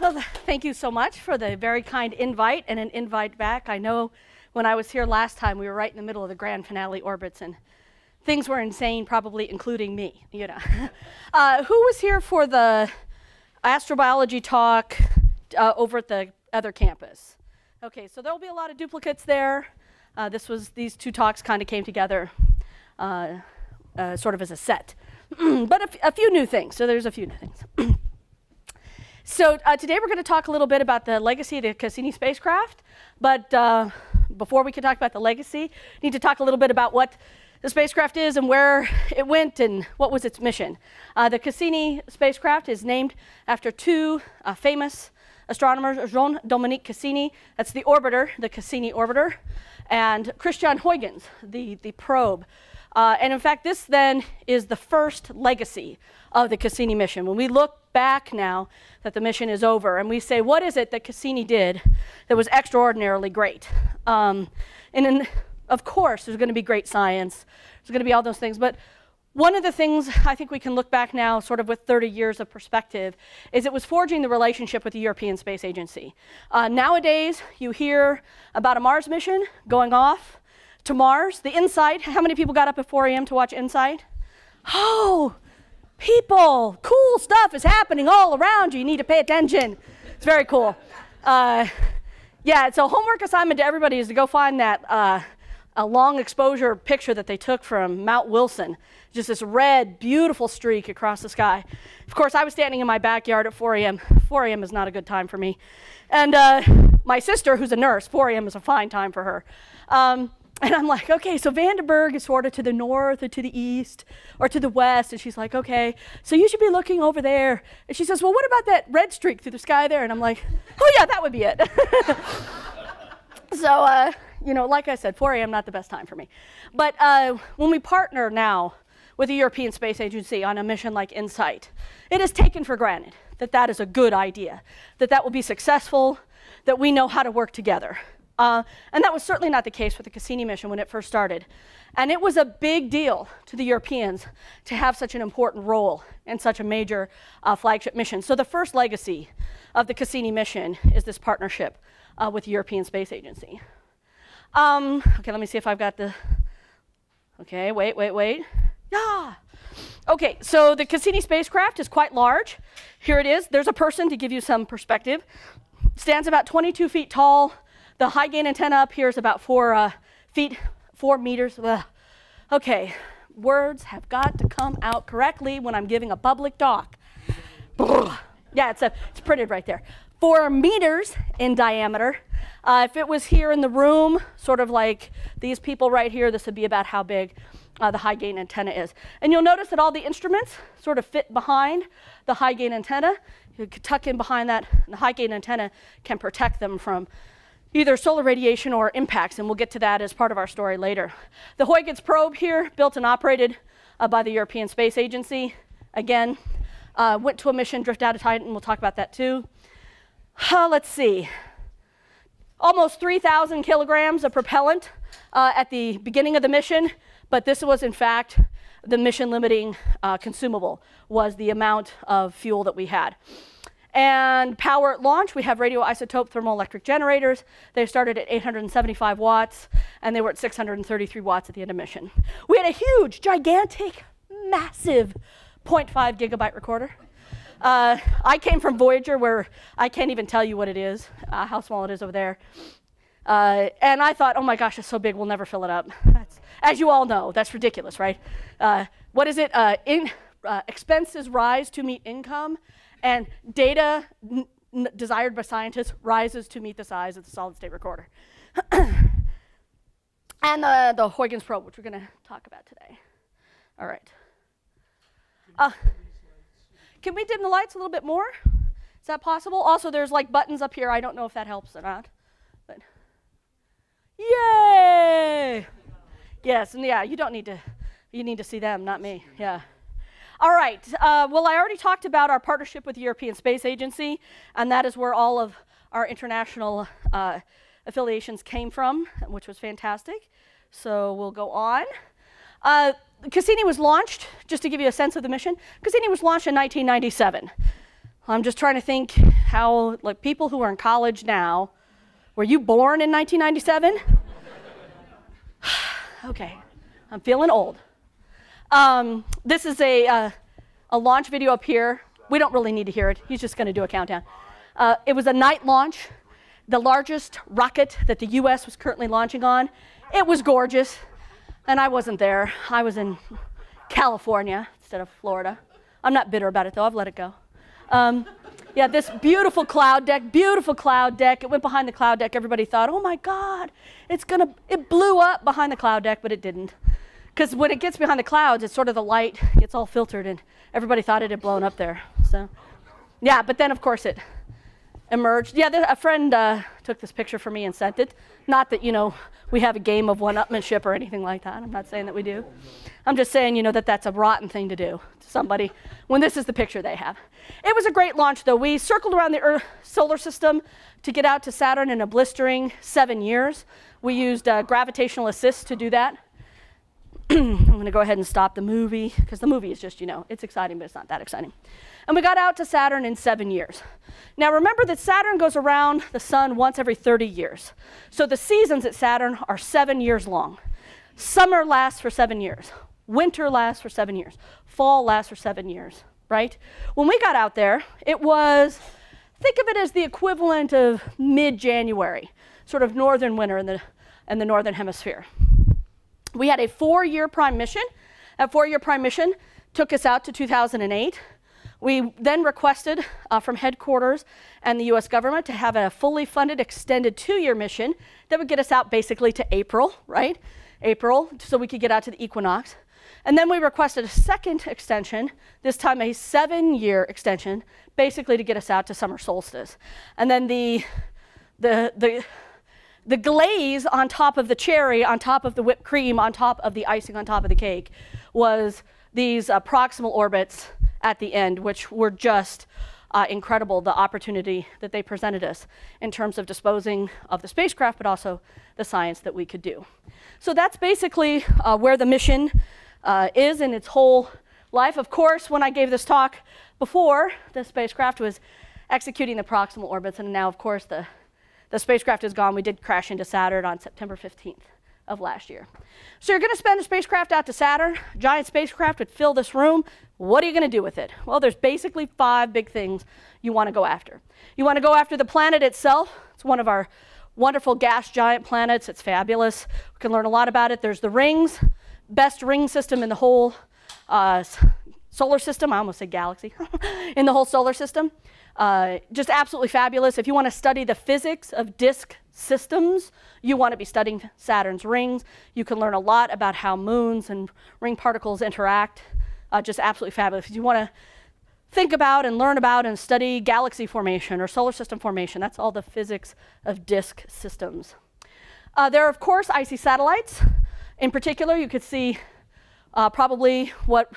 Well, thank you so much for the very kind invite and an invite back. I know when I was here last time, we were right in the middle of the grand finale orbits, and things were insane, probably including me, you know. Who was here for the astrobiology talk over at the other campus? Okay, so there'll be a lot of duplicates there. These two talks kind of came together sort of as a set. But a few new things, so there's a few new things. So today we're going to talk a little bit about the legacy of the Cassini spacecraft. But before we can talk about the legacy, we need to talk a little bit about what the spacecraft is and where it went and what was its mission. The Cassini spacecraft is named after two famous astronomers, Jean-Dominique Cassini, that's the orbiter, the Cassini orbiter, and Christian Huygens, the probe. And in fact, this then is the first legacy of the Cassini mission. When we look back now that the mission is over and we say, what is it that Cassini did that was extraordinarily great? Of course, there's going to be great science. There's going to be all those things. But one of the things I think we can look back now sort of with 30 years of perspective is it was forging the relationship with the European Space Agency. Nowadays, you hear about a Mars mission going off to Mars, the InSight. How many people got up at 4 a.m. to watch InSight? Oh, people, cool stuff is happening all around you. You need to pay attention. It's very cool. Yeah, so homework assignment to everybody is to go find that a long exposure picture that they took from Mount Wilson. Just this red, beautiful streak across the sky. Of course, I was standing in my backyard at 4 a.m. 4 a.m. is not a good time for me. And my sister, who's a nurse, 4 a.m. is a fine time for her. And I'm like, okay, so Vandenberg is sort of to the north or to the east or to the west. And she's like, okay, so you should be looking over there. And she says, well, what about that red streak through the sky there? And I'm like, oh, yeah, that would be it. So, you know, like I said, 4 a.m. not the best time for me. But when we partner now with the European Space Agency on a mission like InSight, it is taken for granted that that is a good idea, that that will be successful, that we know how to work together. And that was certainly not the case with the Cassini mission when it first started. And it was a big deal to the Europeans to have such an important role in such a major flagship mission. So the first legacy of the Cassini mission is this partnership with the European Space Agency. Okay, let me see if I've got the... Okay, wait. Yeah. Okay, so the Cassini spacecraft is quite large. Here it is. There's a person to give you some perspective. Stands about 22 feet tall. The high gain antenna up here is about 4 meters. Ugh. Okay, words have got to come out correctly when I'm giving a public talk. Yeah, it's printed right there. 4 meters in diameter. If it was here in the room, sort of like these people right here, this would be about how big the high gain antenna is. And you'll notice that all the instruments sort of fit behind the high gain antenna. You could tuck in behind that, and the high gain antenna can protect them from either solar radiation or impacts, and we'll get to that as part of our story later. The Huygens probe here, built and operated by the European Space Agency. Again, went to a mission, drift out of Titan, we'll talk about that too. Let's see. Almost 3,000 kilograms of propellant at the beginning of the mission, but this was in fact the mission limiting consumable, was the amount of fuel that we had. And power at launch, we have radioisotope thermoelectric generators. They started at 875 watts, and they were at 633 watts at the end of mission. We had a huge, gigantic, massive 0.5 gigabyte recorder. I came from Voyager, where I can't even tell you what it is, how small it is over there. And I thought, oh my gosh, it's so big, we'll never fill it up. That's, as you all know, that's ridiculous, right? What is it? Expenses rise to meet income. And data desired by scientists rises to meet the size of the solid-state recorder. And the Huygens probe, which we're going to talk about today. All right. Can we dim the lights a little bit more? Is that possible? Also, there's like buttons up here. I don't know if that helps or not. But yay! Yes, and yeah, you don't need to. You need to see them, not me. Yeah. All right, well, I already talked about our partnership with the European Space Agency, and that is where all of our international affiliations came from, which was fantastic. So we'll go on. Cassini was launched, just to give you a sense of the mission, Cassini was launched in 1997. I'm just trying to think how, like, people who are in college now, were you born in 1997? Okay, I'm feeling old. This is a launch video up here. We don't really need to hear it. He's just going to do a countdown. It was a night launch, the largest rocket that the U.S. was currently launching on. It was gorgeous, and I wasn't there. I was in California instead of Florida. I'm not bitter about it, though. I've let it go. Yeah, this beautiful cloud deck, it went behind the cloud deck. Everybody thought, oh my God, it blew up behind the cloud deck, but it didn't. Because when it gets behind the clouds, it's sort of the light gets all filtered, and everybody thought it had blown up there. So, yeah, but then of course it emerged. Yeah, a friend took this picture for me and sent it. Not that, you know, we have a game of one-upmanship or anything like that. I'm not saying that we do. I'm just saying, you know, that that's a rotten thing to do to somebody when this is the picture they have. It was a great launch, though. We circled around the Earth solar system to get out to Saturn in a blistering 7 years. We used gravitational assist to do that. I'm going to go ahead and stop the movie, because the movie is just, you know, it's exciting, but it's not that exciting. And we got out to Saturn in 7 years. Now remember that Saturn goes around the sun once every 30 years. So the seasons at Saturn are 7 years long. Summer lasts for 7 years. Winter lasts for 7 years. Fall lasts for 7 years, right? When we got out there, it was, think of it as the equivalent of mid-January, sort of northern winter in the northern hemisphere. We had a four-year prime mission. That four-year prime mission took us out to 2008. We then requested from headquarters and the U.S. government to have a fully funded extended two-year mission that would get us out basically to April, right? April, so we could get out to the equinox. And then we requested a second extension, this time a 7-year extension, basically to get us out to summer solstice. And then the glaze on top of the cherry, on top of the whipped cream, on top of the icing, on top of the cake, was these proximal orbits at the end, which were just incredible, the opportunity that they presented us in terms of disposing of the spacecraft, but also the science that we could do. So that's basically where the mission is in its whole life. Of course, when I gave this talk before, the spacecraft was executing the proximal orbits, and now, of course, the spacecraft is gone. We did crash into Saturn on September 15th of last year. So you're going to send a spacecraft out to Saturn. A giant spacecraft would fill this room. What are you going to do with it? Well, there's basically five big things you want to go after. You want to go after the planet itself. It's one of our wonderful gas giant planets. It's fabulous. We can learn a lot about it. There's the rings, best ring system in the whole solar system. I almost said galaxy. In the whole solar system. Just absolutely fabulous. If you want to study the physics of disk systems, you want to be studying Saturn's rings. You can learn a lot about how moons and ring particles interact. Just absolutely fabulous. If you want to think about and learn about and study galaxy formation or solar system formation, that's all the physics of disk systems. There are, of course, icy satellites. In particular, you could see probably what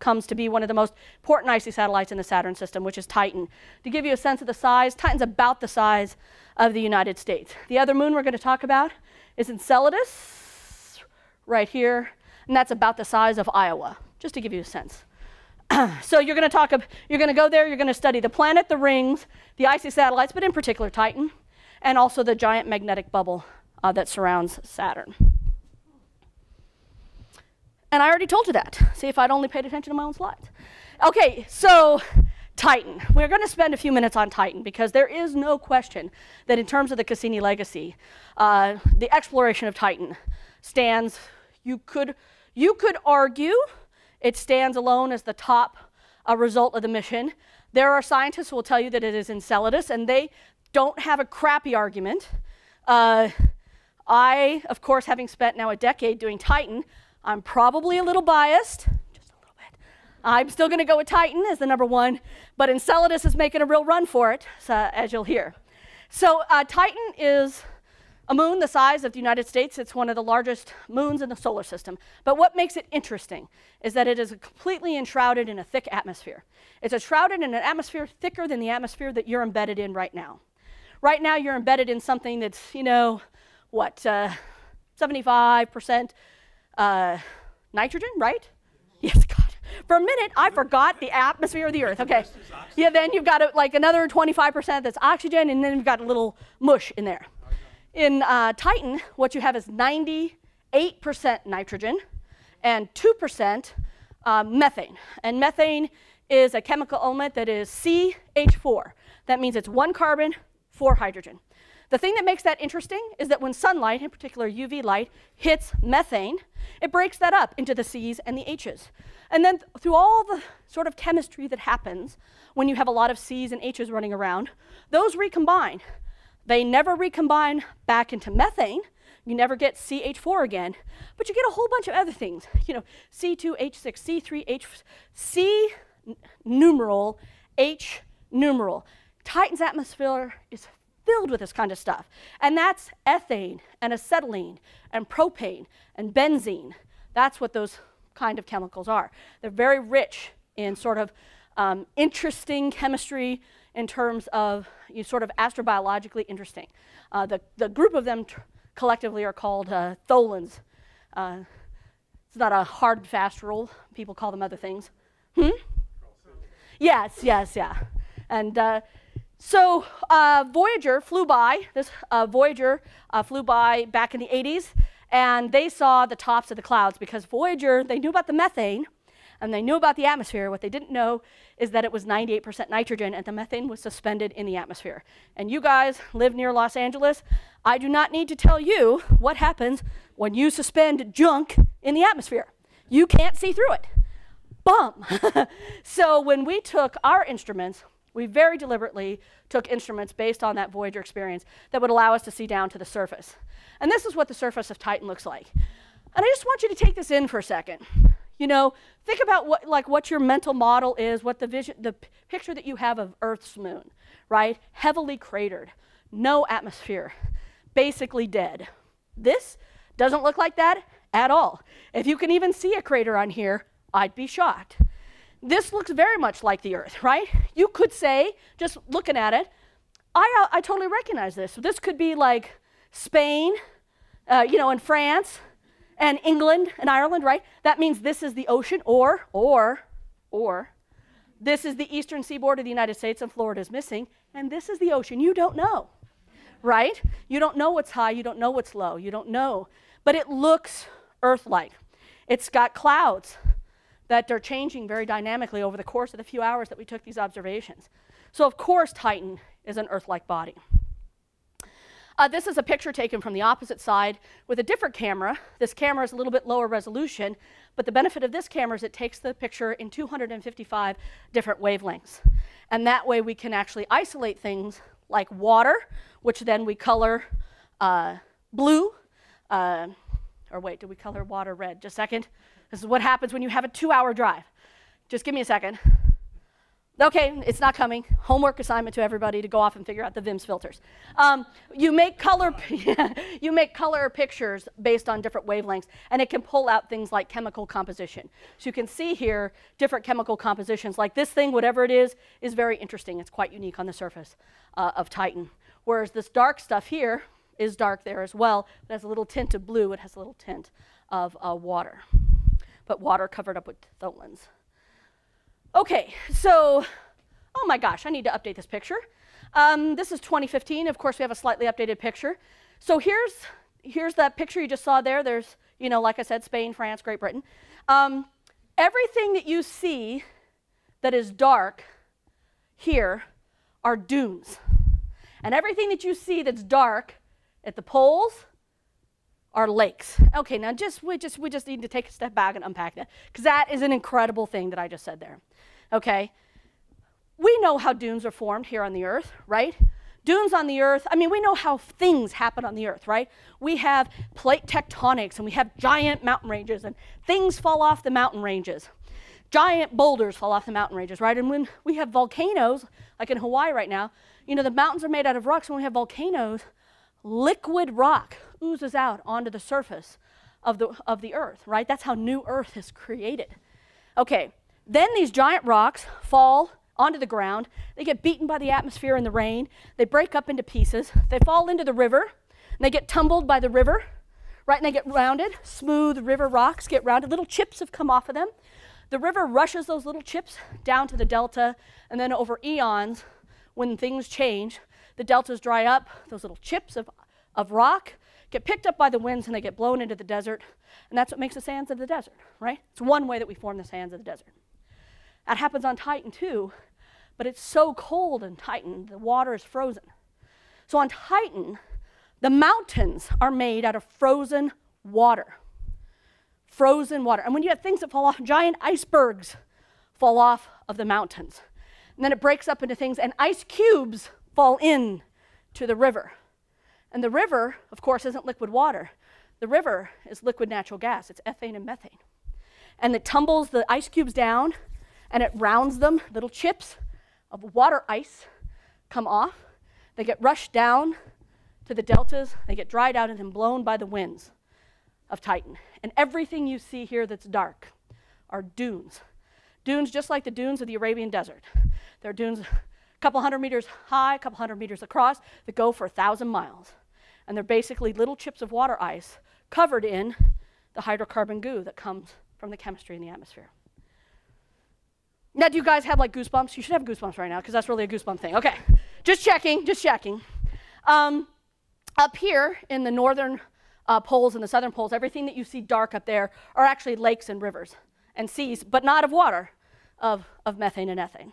comes to be one of the most important icy satellites in the Saturn system, which is Titan. To give you a sense of the size, Titan's about the size of the United States. The other moon we're going to talk about is Enceladus, right here, and that's about the size of Iowa, just to give you a sense. So you're going to you're going to go there, you're going to study the planet, the rings, the icy satellites, but in particular Titan, and also the giant magnetic bubble that surrounds Saturn. And I already told you that. See, if I'd only paid attention to my own slides. Okay, so Titan. We're going to spend a few minutes on Titan because there is no question that in terms of the Cassini legacy, the exploration of Titan stands, you could argue it stands alone as the top result of the mission. There are scientists who will tell you that it is Enceladus, and they don't have a crappy argument. I, of course, having spent now a decade doing Titan, I'm probably a little biased, just a little bit. I'm still going to go with Titan as the #1, but Enceladus is making a real run for it, so, as you'll hear. So Titan is a moon the size of the United States. It's one of the largest moons in the solar system. But what makes it interesting is that it is completely enshrouded in a thick atmosphere. It's shrouded in an atmosphere thicker than the atmosphere that you're embedded in right now. Right now, you're embedded in something that's, you know, what, 75%? Nitrogen, right? Yes, God. For a minute, I forgot the atmosphere of the Earth. Okay. Yeah, then you've got like another 25% that's oxygen, and then you've got a little mush in there. In Titan, what you have is 98% nitrogen and 2% methane. And methane is a chemical element that is CH4. That means it's one carbon, four hydrogen. The thing that makes that interesting is that when sunlight, in particular UV light, hits methane, it breaks that up into the C's and the H's. And then through all the sort of chemistry that happens when you have a lot of C's and H's running around, those recombine. They never recombine back into methane. You never get CH4 again, but you get a whole bunch of other things. You know, C2H6, C3H, C numeral, H numeral. Titan's atmosphere is filled with this kind of stuff. And that's ethane and acetylene and propane and benzene. That's what those kind of chemicals are. They're very rich in sort of interesting chemistry in terms of sort of astrobiologically interesting. The group of them collectively are called tholins. It's not a hard, fast rule. People call them other things. Hmm? Yes, yes, yeah. And so Voyager flew by, this Voyager flew by back in the 80s, and they saw the tops of the clouds because Voyager, they knew about the methane and they knew about the atmosphere. What they didn't know is that it was 98% nitrogen and the methane was suspended in the atmosphere. And you guys live near Los Angeles. I do not need to tell you what happens when you suspend junk in the atmosphere. You can't see through it. Bum! So when we took our instruments, we very deliberately took instruments based on that Voyager experience that would allow us to see down to the surface. And this is what the surface of Titan looks like. And I just want you to take this in for a second. You know, think about what your mental model is, what the vision, the picture that you have of Earth's moon, right? Heavily cratered, no atmosphere, basically dead. This doesn't look like that at all. If you can even see a crater on here, I'd be shocked. This looks very much like the Earth, right? You could say, just looking at it, I totally recognize this. So this could be like Spain, and France, and England, and Ireland, right? That means this is the ocean, or this is the eastern seaboard of the United States, and Florida is missing, and this is the ocean. You don't know, right? You don't know what's high, you don't know what's low, you don't know. But it looks Earth-like. It's got clouds that they're changing very dynamically over the course of the few hours that we took these observations. So of course Titan is an Earth-like body. This is a picture taken from the opposite side with a different camera. This camera is a little bit lower resolution, but the benefit of this camera is it takes the picture in 255 different wavelengths. And that way we can actually isolate things like water, which then we color blue. Or wait, did we color water red? Just a second. This is what happens when you have a 2-hour drive. Just give me a second. Okay, it's not coming. Homework assignment to everybody to go off and figure out the VIMS filters. You make color pictures based on different wavelengths, and it can pull out things like chemical composition. So you can see here different chemical compositions. Like this thing, whatever it is very interesting. It's quite unique on the surface of Titan. Whereas this dark stuff here is dark there as well. It has a little tint of blue. It has a little tint of water. But water covered up with tholins. Okay, so, oh my gosh, I need to update this picture. This is 2015. Of course, we have a slightly updated picture. So here's that picture you just saw there. There's, like I said, Spain, France, Great Britain. Everything that you see that is dark here are dunes. And everything that you see that's dark at the poles are lakes. Okay, now we just need to take a step back and unpack that, because that is an incredible thing that I just said there. Okay, we know how dunes are formed here on the Earth, right? Dunes on the Earth, I mean, we know how things happen on the Earth, right? We have plate tectonics, and we have giant mountain ranges, and things fall off the mountain ranges. Giant boulders fall off the mountain ranges, right? And when we have volcanoes, like in Hawaii right now, the mountains are made out of rocks. When we have volcanoes, liquid rock oozes out onto the surface of the Earth, right? That's how new Earth is created. Okay, then these giant rocks fall onto the ground. They get beaten by the atmosphere and the rain. They break up into pieces. They fall into the river, and they get tumbled by the river, right? And they get rounded. Smooth river rocks get rounded. Little chips have come off of them. The river rushes those little chips down to the delta, and then over eons, when things change, the deltas dry up, those little chips of rock get picked up by the winds and they get blown into the desert, and that's what makes the sands of the desert, right? It's one way that we form the sands of the desert. That happens on Titan too, but it's so cold in Titan, the water is frozen. So on Titan, the mountains are made out of frozen water. Frozen water. And when you have things that fall off, giant icebergs fall off of the mountains. And then it breaks up into things, and ice cubes fall in to the river. And the river, of course, isn't liquid water. The river is liquid natural gas. It's ethane and methane. And it tumbles the ice cubes down, and it rounds them. Little chips of water ice come off. They get rushed down to the deltas. They get dried out and then blown by the winds of Titan. And everything you see here that's dark are dunes. Dunes just like the dunes of the Arabian Desert. There are dunes a couple hundred meters high, a couple hundred meters across, that go for 1,000 miles. And they're basically little chips of water ice covered in the hydrocarbon goo that comes from the chemistry in the atmosphere. Now, do you guys have like goosebumps? You should have goosebumps right now, because that's really a goosebump thing. Okay, just checking, just checking. Up here in the northern poles and the southern poles, everything that you see dark up there are actually lakes and rivers and seas, but not of water, of methane and ethane.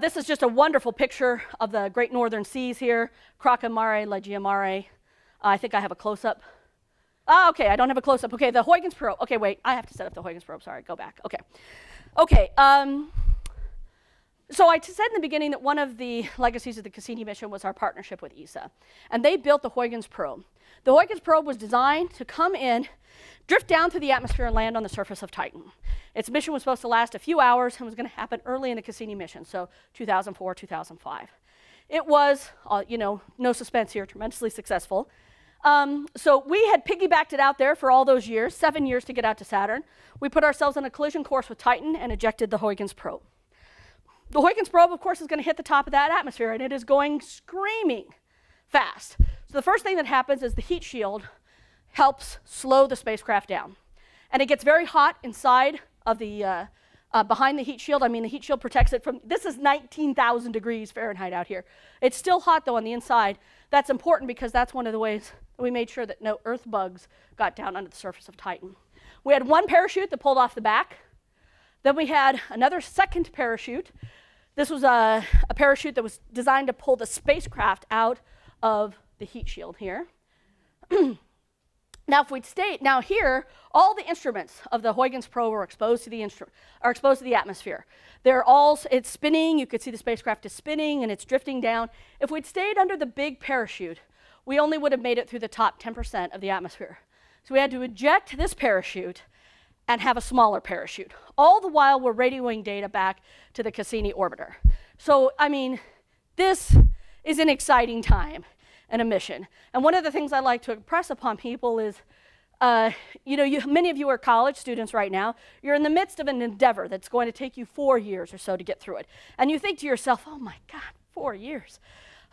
This is just a wonderful picture of the great northern seas here, Kraken Mare, Ligeia Mare. I think I have a close-up. Ah, okay, I don't have a close-up. Okay, the Huygens probe. Okay, wait, I have to set up the Huygens probe. Sorry, go back. Okay. Okay, so I said in the beginning that one of the legacies of the Cassini mission was our partnership with ESA. And they built the Huygens probe. The Huygens probe was designed to come in, drift down through the atmosphere, and land on the surface of Titan. Its mission was supposed to last a few hours and was going to happen early in the Cassini mission, so 2004, 2005. It was, you know, no suspense here, tremendously successful. So we had piggybacked it out there for all those years, 7 years to get out to Saturn. We put ourselves on a collision course with Titan and ejected the Huygens probe. The Huygens probe, of course, is going to hit the top of that atmosphere, and it is going screaming fast. So the first thing that happens is the heat shield helps slow the spacecraft down. And it gets very hot inside of the, behind the heat shield. I mean, the heat shield protects it from, this is 19,000 degrees Fahrenheit out here. It's still hot, though, on the inside. That's important because that's one of the ways we made sure that no Earth bugs got down under the surface of Titan. We had one parachute that pulled off the back. Then we had another second parachute. This was a parachute that was designed to pull the spacecraft out of the heat shield here. Now, if we'd stayed, now here, all the instruments of the Huygens probe are exposed to the atmosphere. They're all, it's spinning. You could see the spacecraft is spinning and it's drifting down. If we'd stayed under the big parachute, we only would have made it through the top 10% of the atmosphere. So we had to eject this parachute and have a smaller parachute. All the while, we're radioing data back to the Cassini orbiter. So, I mean, this is an exciting time and a mission. And one of the things I like to impress upon people is, you know, many of you are college students right now. You're in the midst of an endeavor that's going to take you 4 years or so to get through it. And you think to yourself, oh my God, 4 years.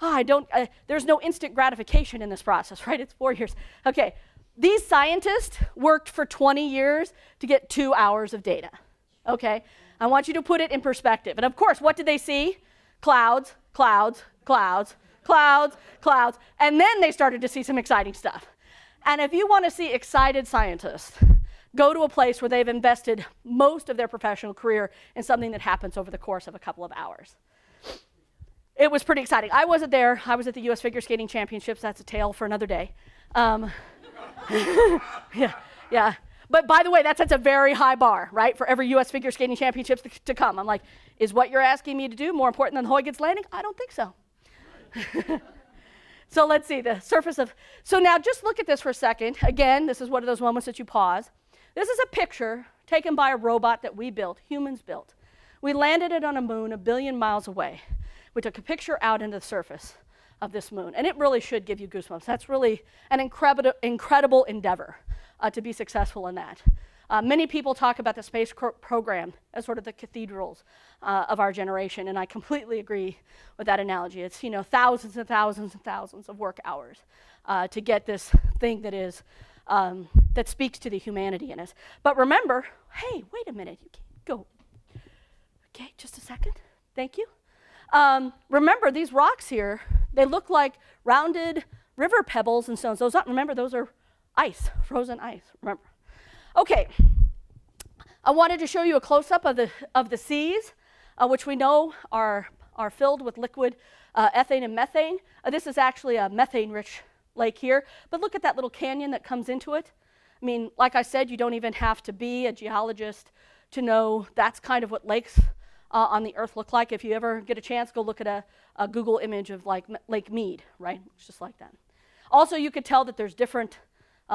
Oh, I don't, there's no instant gratification in this process, right? It's 4 years. Okay, these scientists worked for 20 years to get 2 hours of data, okay? I want you to put it in perspective. And of course, what did they see? Clouds, clouds, clouds. Clouds, clouds, and then they started to see some exciting stuff. And if you want to see excited scientists, go to a place where they've invested most of their professional career in something that happens over the course of a couple of hours. It was pretty exciting. I wasn't there. I was at the U.S. Figure Skating Championships. That's a tale for another day. Yeah, yeah. But by the way, that sets a very high bar, right, for every U.S. Figure Skating Championships to come. I'm like, is what you're asking me to do more important than the Huygens landing? I don't think so. So let's see, the surface of, so now just look at this for a second. Again, this is one of those moments that you pause. This is a picture taken by a robot that we built, humans built. We landed it on a moon 1 billion miles away. We took a picture out into the surface of this moon, and it really should give you goosebumps. That's really an incredible endeavor to be successful in that. Many people talk about the space program as sort of the cathedrals of our generation, and I completely agree with that analogy. It's, you know, thousands and thousands and thousands of work hours to get this thing that is, that speaks to the humanity in us. But remember, hey, wait a minute, you can't go. Okay, just a second, thank you. Remember, these rocks here, they look like rounded river pebbles and stones. Those, remember, those are ice, frozen ice, remember. Okay, I wanted to show you a close-up of the seas, which we know are filled with liquid ethane and methane. This is actually a methane-rich lake here, but look at that little canyon that comes into it. I mean, like I said, you don't even have to be a geologist to know that's kind of what lakes on the Earth look like. If you ever get a chance, go look at a Google image of like Lake Mead, right? It's just like that. Also, you could tell that there's different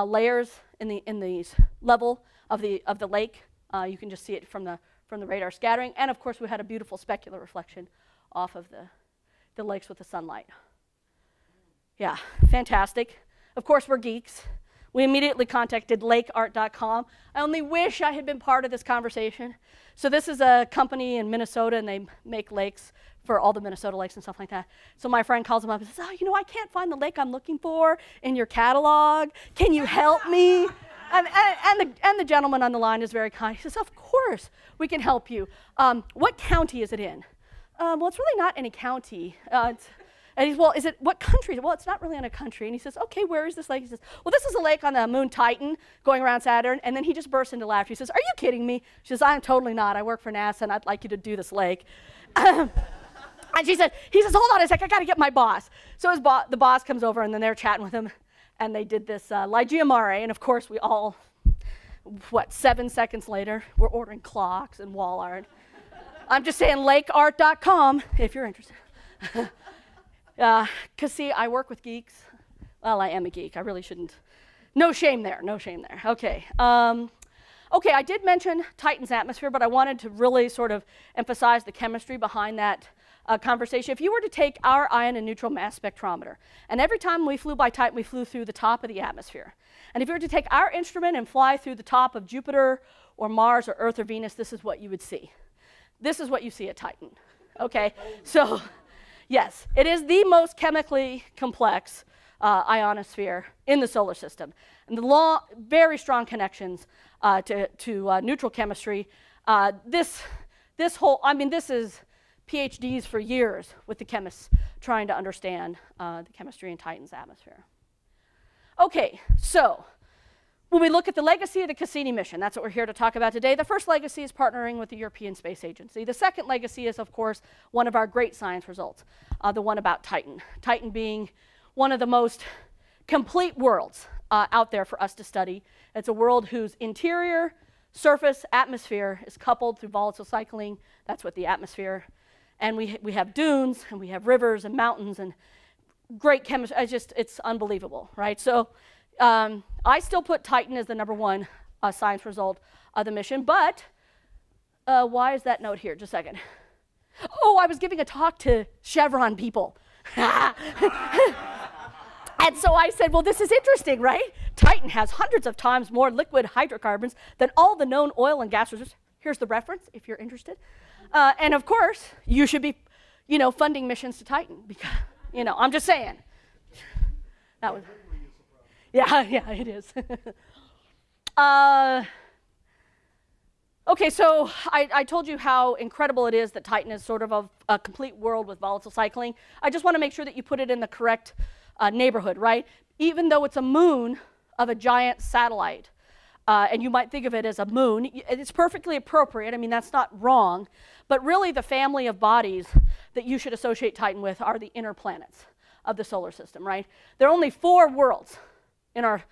layers in the level of the lake. You can just see it from the radar scattering, and of course we had a beautiful specular reflection off of the lakes with the sunlight. Yeah, fantastic. Of course, we're geeks. We immediately contacted lakeart.com. I only wish I had been part of this conversation. So this is a company in Minnesota, and they make lakes for all the Minnesota lakes and stuff like that. So my friend calls them up and says, oh, you know, I can't find the lake I'm looking for in your catalog. Can you help me? And the gentleman on the line is very kind. He says, of course we can help you. What county is it in? Well, it's really not any county. And he's, well, is it, what country? Well, it's not really in a country. And he says, okay, where is this lake? He says, well, this is a lake on the moon Titan going around Saturn. And then he just bursts into laughter. He says, are you kidding me? She says, I am totally not. I work for NASA, and I'd like you to do this lake. And she said, he says, hold on a sec, I got to get my boss. So his the boss comes over, and then they're chatting with him. And they did this Ligeia Mare. And, of course, we all, what, 7 seconds later, we're ordering clocks and wall art. I'm just saying lakeart.com if you're interested. Because, see, I work with geeks. Well, I am a geek. I really shouldn't. No shame there. No shame there. Okay. Okay, I did mention Titan's atmosphere, but I wanted to really sort of emphasize the chemistry behind that conversation. If you were to take our ion and neutral mass spectrometer, and every time we flew by Titan, we flew through the top of the atmosphere. And if you were to take our instrument and fly through the top of Jupiter or Mars or Earth or Venus, this is what you would see. This is what you see at Titan. Okay? So... yes, it is the most chemically complex ionosphere in the solar system. And the very strong connections to neutral chemistry. This whole, I mean, this is PhDs for years with the chemists trying to understand the chemistry in Titan's atmosphere. Okay, so when we look at the legacy of the Cassini mission, that's what we're here to talk about today. The first legacy is partnering with the European Space Agency. The second legacy is, of course, one of our great science results, the one about Titan. Titan being one of the most complete worlds out there for us to study. It's a world whose interior, surface, atmosphere is coupled through volatile cycling. That's what the atmosphere. And we have dunes, and we have rivers and mountains and great chemistry. It's just, it's unbelievable, right? So. I still put Titan as the #1 science result of the mission, but why is that note here? Just a second. Oh, I was giving a talk to Chevron people. And so I said, well, this is interesting, right? Titan has hundreds of times more liquid hydrocarbons than all the known oil and gas reserves. Here's the reference, if you're interested. And of course, you should be, you know, funding missions to Titan because, you know, I'm just saying. That was... yeah, yeah, it is. Okay, so I told you how incredible it is that Titan is sort of a complete world with volatile cycling. I just want to make sure that you put it in the correct neighborhood, right? Even though it's a moon of a giant satellite, and you might think of it as a moon, it's perfectly appropriate. I mean, that's not wrong. But really, the family of bodies that you should associate Titan with are the inner planets of the solar system, right? There are only 4 worlds in our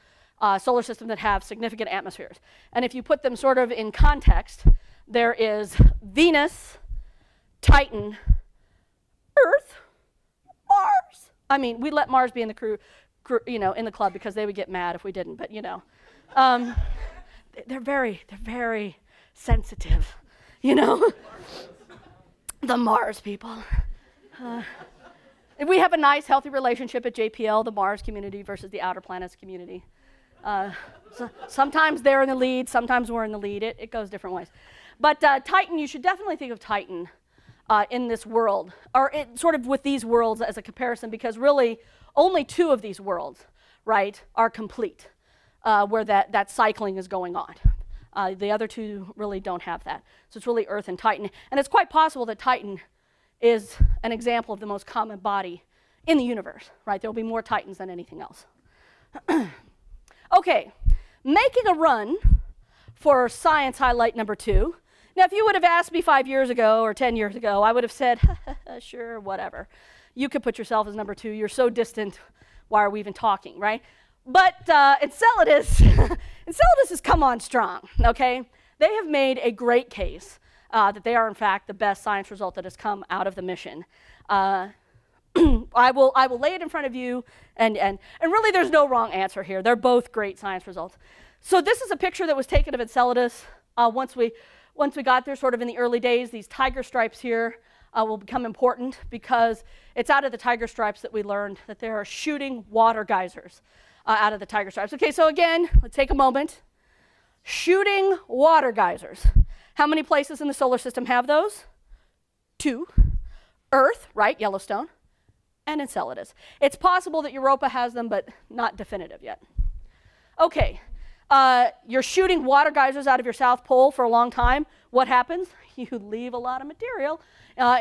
solar system that have significant atmospheres. And if you put them sort of in context, there is Venus, Titan, Earth, Mars. I mean, we let Mars be in the you know, in the club because they would get mad if we didn't, but you know. They're very sensitive, you know. The Mars people. We have a nice, healthy relationship at JPL, the Mars community versus the outer planets community. So sometimes they're in the lead, sometimes we're in the lead. It goes different ways. But Titan, you should definitely think of Titan in this world, or sort of with these worlds as a comparison, because really only 2 of these worlds, right, are complete, where that cycling is going on. The other two really don't have that. So it's really Earth and Titan. And it's quite possible that Titan is an example of the most common body in the universe, right? There'll be more Titans than anything else. Okay, making a run for science highlight number 2. Now, if you would have asked me 5 years ago or 10 years ago, I would have said, sure, whatever. You could put yourself as number 2. You're so distant. Why are we even talking, right? But Enceladus has come on strong, okay? They have made a great case that they are, in fact, the best science result that has come out of the mission. I will lay it in front of you, and really there's no wrong answer here. They're both great science results. So this is a picture that was taken of Enceladus once we got there, sort of in the early days. These tiger stripes here will become important because it's out of the tiger stripes that we learned that there are shooting water geysers out of the tiger stripes. Okay, so again, let's take a moment. Shooting water geysers. How many places in the solar system have those? 2. Earth, right, Yellowstone, and Enceladus. It's possible that Europa has them, but not definitive yet. Okay, you're shooting water geysers out of your South Pole for a long time. What happens? You leave a lot of material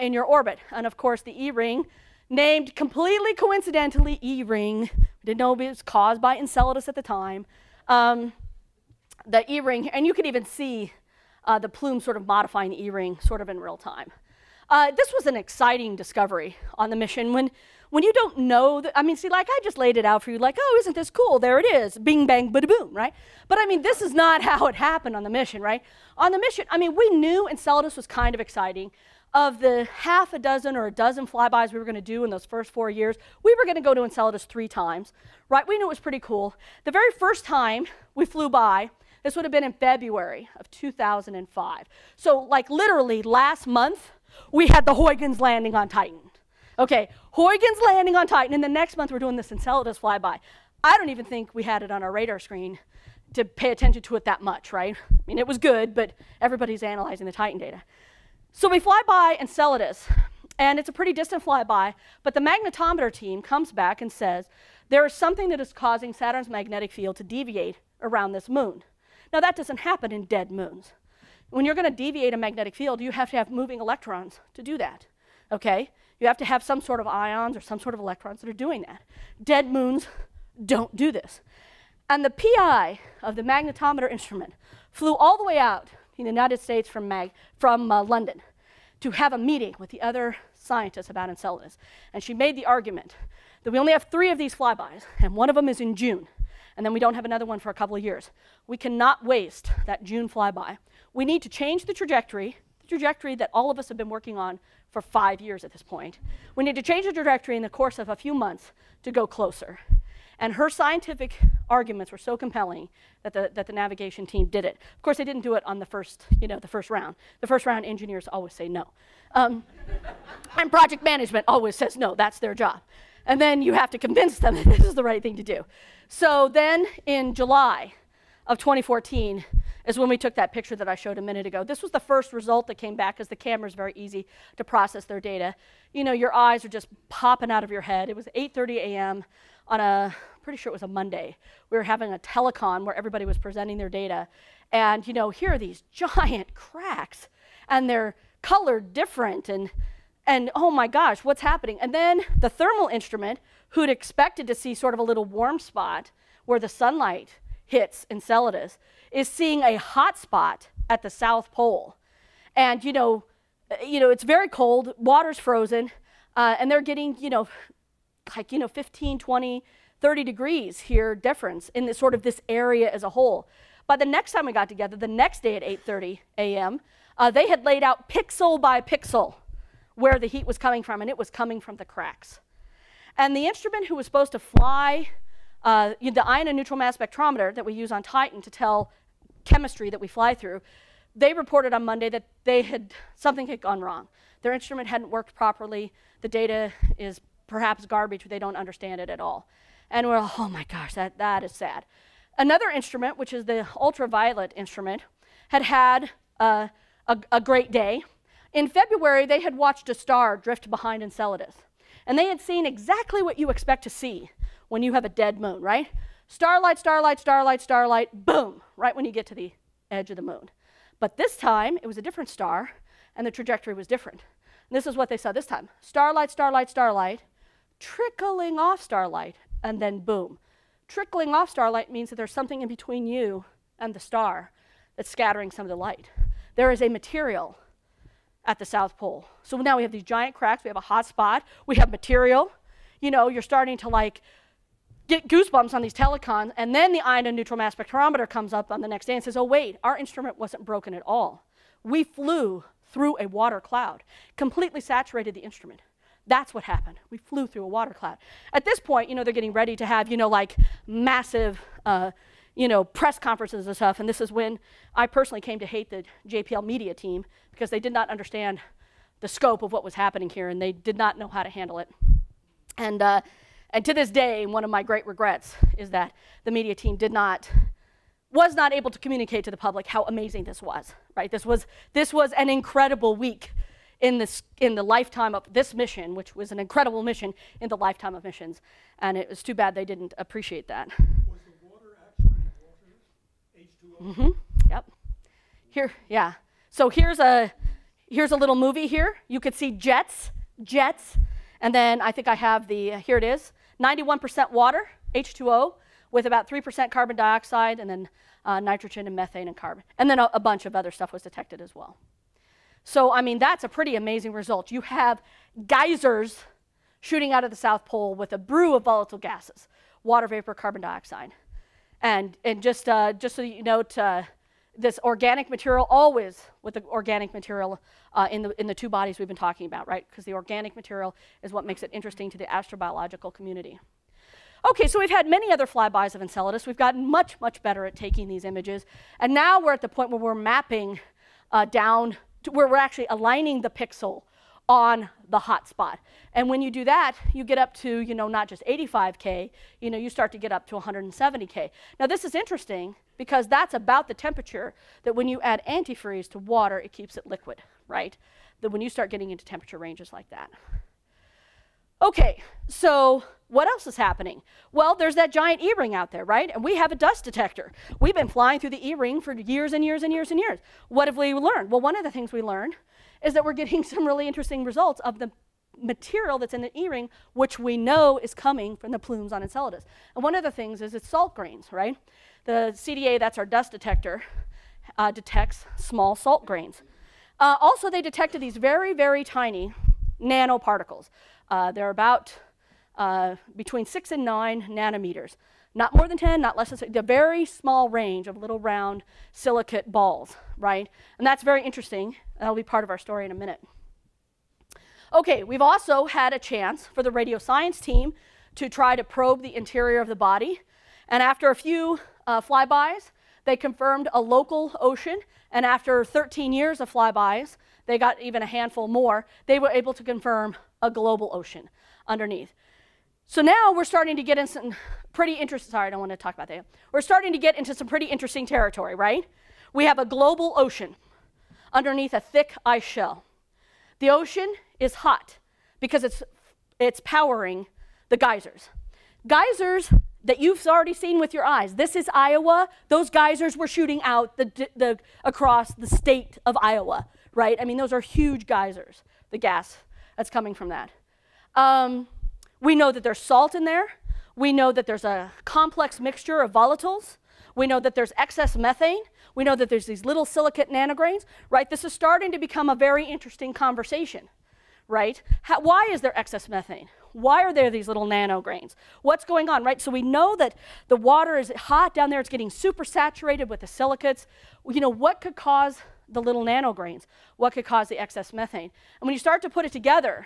in your orbit. And of course, the E-ring, named completely coincidentally E-ring, we didn't know it was caused by Enceladus at the time, the E-ring, and you can even see the plume sort of modifying the E-ring sort of in real time. This was an exciting discovery on the mission. When you don't know, I mean, see, like I just laid it out for you, like, oh, isn't this cool? There it is, bing, bang, bada boom, right? But I mean, this is not how it happened on the mission, right? On the mission, I mean, we knew Enceladus was kind of exciting. Of the half a dozen or a dozen flybys we were going to do in those first 4 years, we were going to go to Enceladus 3 times, right? We knew it was pretty cool. The very first time we flew by, this would have been in February of 2005. So, like, literally last month, we had the Huygens landing on Titan. Okay, Huygens landing on Titan, and the next month we're doing this Enceladus flyby. I don't even think we had it on our radar screen to pay attention to it that much, right? I mean, it was good, but everybody's analyzing the Titan data. So we fly by Enceladus, and it's a pretty distant flyby, but the magnetometer team comes back and says, there is something that is causing Saturn's magnetic field to deviate around this moon. Now, that doesn't happen in dead moons. When you're going to deviate a magnetic field, you have to have moving electrons to do that, okay? You have to have some sort of ions or some sort of electrons that are doing that. Dead moons don't do this. And the PI of the magnetometer instrument flew all the way out in the United States from London to have a meeting with the other scientists about Enceladus. And she made the argument that we only have 3 of these flybys, and one of them is in June, and then we don't have another one for a couple of years. We cannot waste that June flyby. We need to change the trajectory that all of us have been working on for 5 years at this point. We need to change the trajectory in the course of a few months to go closer. And her scientific arguments were so compelling that the navigation team did it. Of course, they didn't do it on the first round. The first round engineers always say no. And project management always says no, that's their job. And then you have to convince them that this is the right thing to do. So then in July of 2014 is when we took that picture that I showed a minute ago. This was the first result that came back because the camera's very easy to process their data. You know, your eyes are just popping out of your head. It was 8:30 a.m. on a, pretty sure it was a Monday. We were having a telecon where everybody was presenting their data. And, you know, here are these giant cracks. And they're colored different. And oh my gosh, what's happening? And then the thermal instrument, who'd expected to see sort of a little warm spot where the sunlight hits Enceladus, is seeing a hot spot at the South Pole. And you know, it's very cold, water's frozen, and they're getting, you know, like, you know, 15, 20, 30 degrees here difference in this sort of this area as a whole. By the next time we got together, the next day at 8:30 a.m., they had laid out pixel by pixel where the heat was coming from, and it was coming from the cracks. And the instrument who was supposed to fly the ion and neutral mass spectrometer that we use on Titan to tell chemistry that we fly through, they reported on Monday that they had, something had gone wrong. Their instrument hadn't worked properly. The data is perhaps garbage, but they don't understand it at all. And we're, oh my gosh, that is sad. Another instrument, which is the ultraviolet instrument, had a great day. In February, they had watched a star drift behind Enceladus, and they had seen exactly what you expect to see when you have a dead moon, right? Starlight, starlight, starlight, starlight, boom, right when you get to the edge of the moon. But this time, it was a different star, and the trajectory was different. And this is what they saw this time. Starlight, starlight, starlight, trickling off starlight, and then boom. Trickling off starlight means that there's something in between you and the star that's scattering some of the light. There is a material at the South Pole. So now we have these giant cracks, we have a hot spot, we have material. You know, you're starting to like get goosebumps on these telecons, and then the ion and neutral mass spectrometer comes up on the next day and says, oh wait, our instrument wasn't broken at all. We flew through a water cloud, completely saturated the instrument. That's what happened. We flew through a water cloud. At this point, you know, they're getting ready to have, you know, like massive, you know, press conferences and stuff, and this is when I personally came to hate the JPL media team because they did not understand the scope of what was happening here, and they did not know how to handle it. And to this day, one of my great regrets is that the media team was not able to communicate to the public how amazing this was, right? This was an incredible week in the lifetime of this mission, which was an incredible mission in the lifetime of missions. And it was too bad they didn't appreciate that. Was the water actually water? H2O? Mm-hmm, yep. Here, yeah. So here's a little movie here. You could see jets. And then I think I have the, here it is, 91% water, H2O, with about 3% carbon dioxide, and then nitrogen and methane and carbon. And then a bunch of other stuff was detected as well. So, I mean, that's a pretty amazing result. You have geysers shooting out of the South Pole with a brew of volatile gases, water vapor, carbon dioxide. And just so you note, this organic material, always with the organic material in the two bodies we've been talking about, right? Because the organic material is what makes it interesting to the astrobiological community. Okay, so we've had many other flybys of Enceladus. We've gotten much, much better at taking these images. And now we're at the point where we're mapping down, to where we're actually aligning the pixel on the hot spot. And when you do that, you get up to, you know, not just 85K, you know, you start to get up to 170K. Now this is interesting because that's about the temperature that when you add antifreeze to water, it keeps it liquid, right? That when you start getting into temperature ranges like that. Okay, so what else is happening? Well, there's that giant E-ring out there, right? And we have a dust detector. We've been flying through the E-ring for years and years and years and years. What have we learned? Well, one of the things we learned is that we're getting some really interesting results of the material that's in the E-ring, which we know is coming from the plumes on Enceladus. And one of the things is it's salt grains, right? The CDA, that's our dust detector, detects small salt grains. Also, they detected these very, very tiny nanoparticles. They're about between 6 and 9 nanometers. Not more than 10, not less than 6, a very small range of little round silicate balls, right? And that's very interesting. That'll be part of our story in a minute. Okay, we've also had a chance for the radio science team to try to probe the interior of the body. And after a few flybys, they confirmed a local ocean. And after 13 years of flybys, they got even a handful more. They were able to confirm a global ocean underneath. So now we're starting to get into some pretty interesting, sorry, I don't want to talk about that. We're starting to get into some pretty interesting territory, right? We have a global ocean underneath a thick ice shell. The ocean is hot because it's powering the geysers. Geysers that you've already seen with your eyes. This is Iowa. Those geysers were shooting out across the state of Iowa, right? I mean, those are huge geysers, the gas that's coming from that. We know that there's salt in there. We know that there's a complex mixture of volatiles. We know that there's excess methane. We know that there's these little silicate nanograins, right? This is starting to become a very interesting conversation, right? Why is there excess methane? Why are there these little nanograins? What's going on, right? So we know that the water is hot down there. It's getting super saturated with the silicates. You know, what could cause the little nanograins? What could cause the excess methane? And when you start to put it together,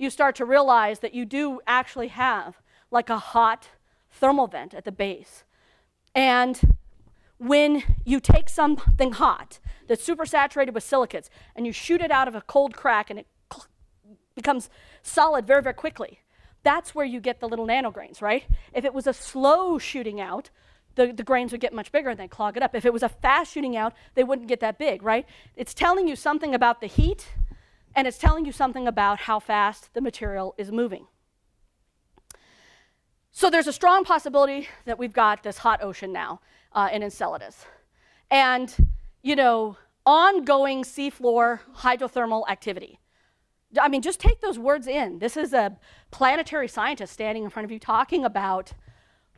you start to realize that you do actually have like a hot thermal vent at the base. And when you take something hot that's super saturated with silicates and you shoot it out of a cold crack and it becomes solid very, very quickly, that's where you get the little nanograins, right? If it was a slow shooting out, the grains would get much bigger and they'd clog it up. If it was a fast shooting out, they wouldn't get that big, right? It's telling you something about the heat, and it's telling you something about how fast the material is moving. So there's a strong possibility that we've got this hot ocean now in Enceladus. and, you know, ongoing seafloor hydrothermal activity. I mean, just take those words in. This is a planetary scientist standing in front of you talking about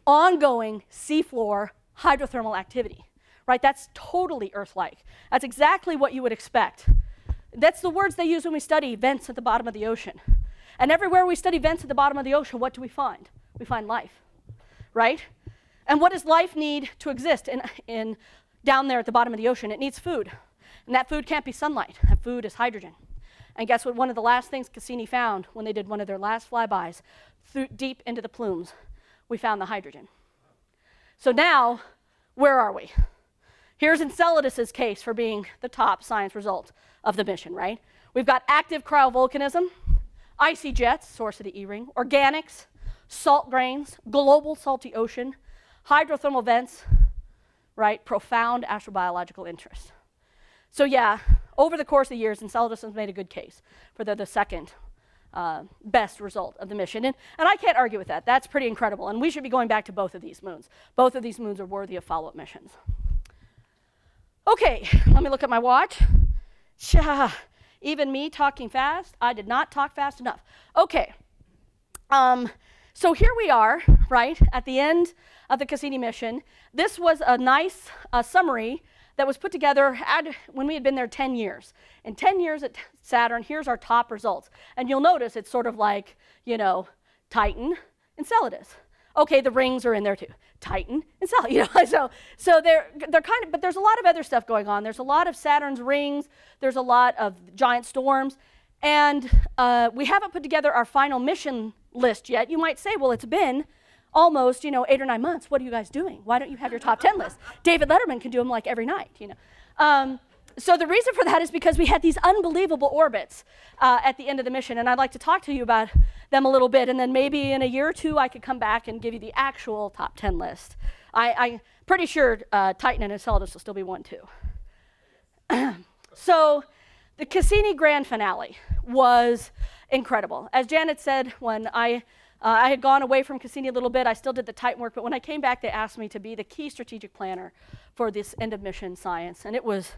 ongoing seafloor hydrothermal activity, right? That's totally Earth-like. That's exactly what you would expect. That's the words they use when we study vents at the bottom of the ocean. And everywhere we study vents at the bottom of the ocean, what do we find? We find life, right? And what does life need to exist in down there at the bottom of the ocean? It needs food. And that food can't be sunlight. That food is hydrogen. And guess what? One of the last things Cassini found when they did one of their last flybys, deep into the plumes, we found the hydrogen. So now, where are we? Here's Enceladus's case for being the top science result of the mission, right? We've got active cryovolcanism, icy jets, source of the E-ring, organics, salt grains, global salty ocean, hydrothermal vents, right? Profound astrobiological interest. So yeah, over the course of years, Enceladus has made a good case for the second best result of the mission. And I can't argue with that. That's pretty incredible. And we should be going back to both of these moons. Both of these moons are worthy of follow-up missions. Okay, let me look at my watch. Even me talking fast, I did not talk fast enough. Okay, so here we are, right, at the end of the Cassini mission. This was a nice summary that was put together when we had been there 10 years. In 10 years at Saturn, here's our top results. And you'll notice it's sort of like, you know, Titan, Enceladus. Okay, the rings are in there too. Titan, Enceladus, you know, so they're kind of, but there's a lot of other stuff going on. There's a lot of Saturn's rings. There's a lot of giant storms. And we haven't put together our final mission list yet. You might say, well, it's been almost, you know, 8 or 9 months. What are you guys doing? Why don't you have your top 10 list? David Letterman can do them like every night, you know. So the reason for that is because we had these unbelievable orbits at the end of the mission, and I'd like to talk to you about them a little bit, and then maybe in a year or two I could come back and give you the actual top 10 list. I'm pretty sure Titan and Enceladus will still be one too. So the Cassini grand finale was incredible. As Janet said, when I had gone away from Cassini a little bit. I still did the Titan work, but when I came back, they asked me to be the key strategic planner for this end-of-mission science, and it was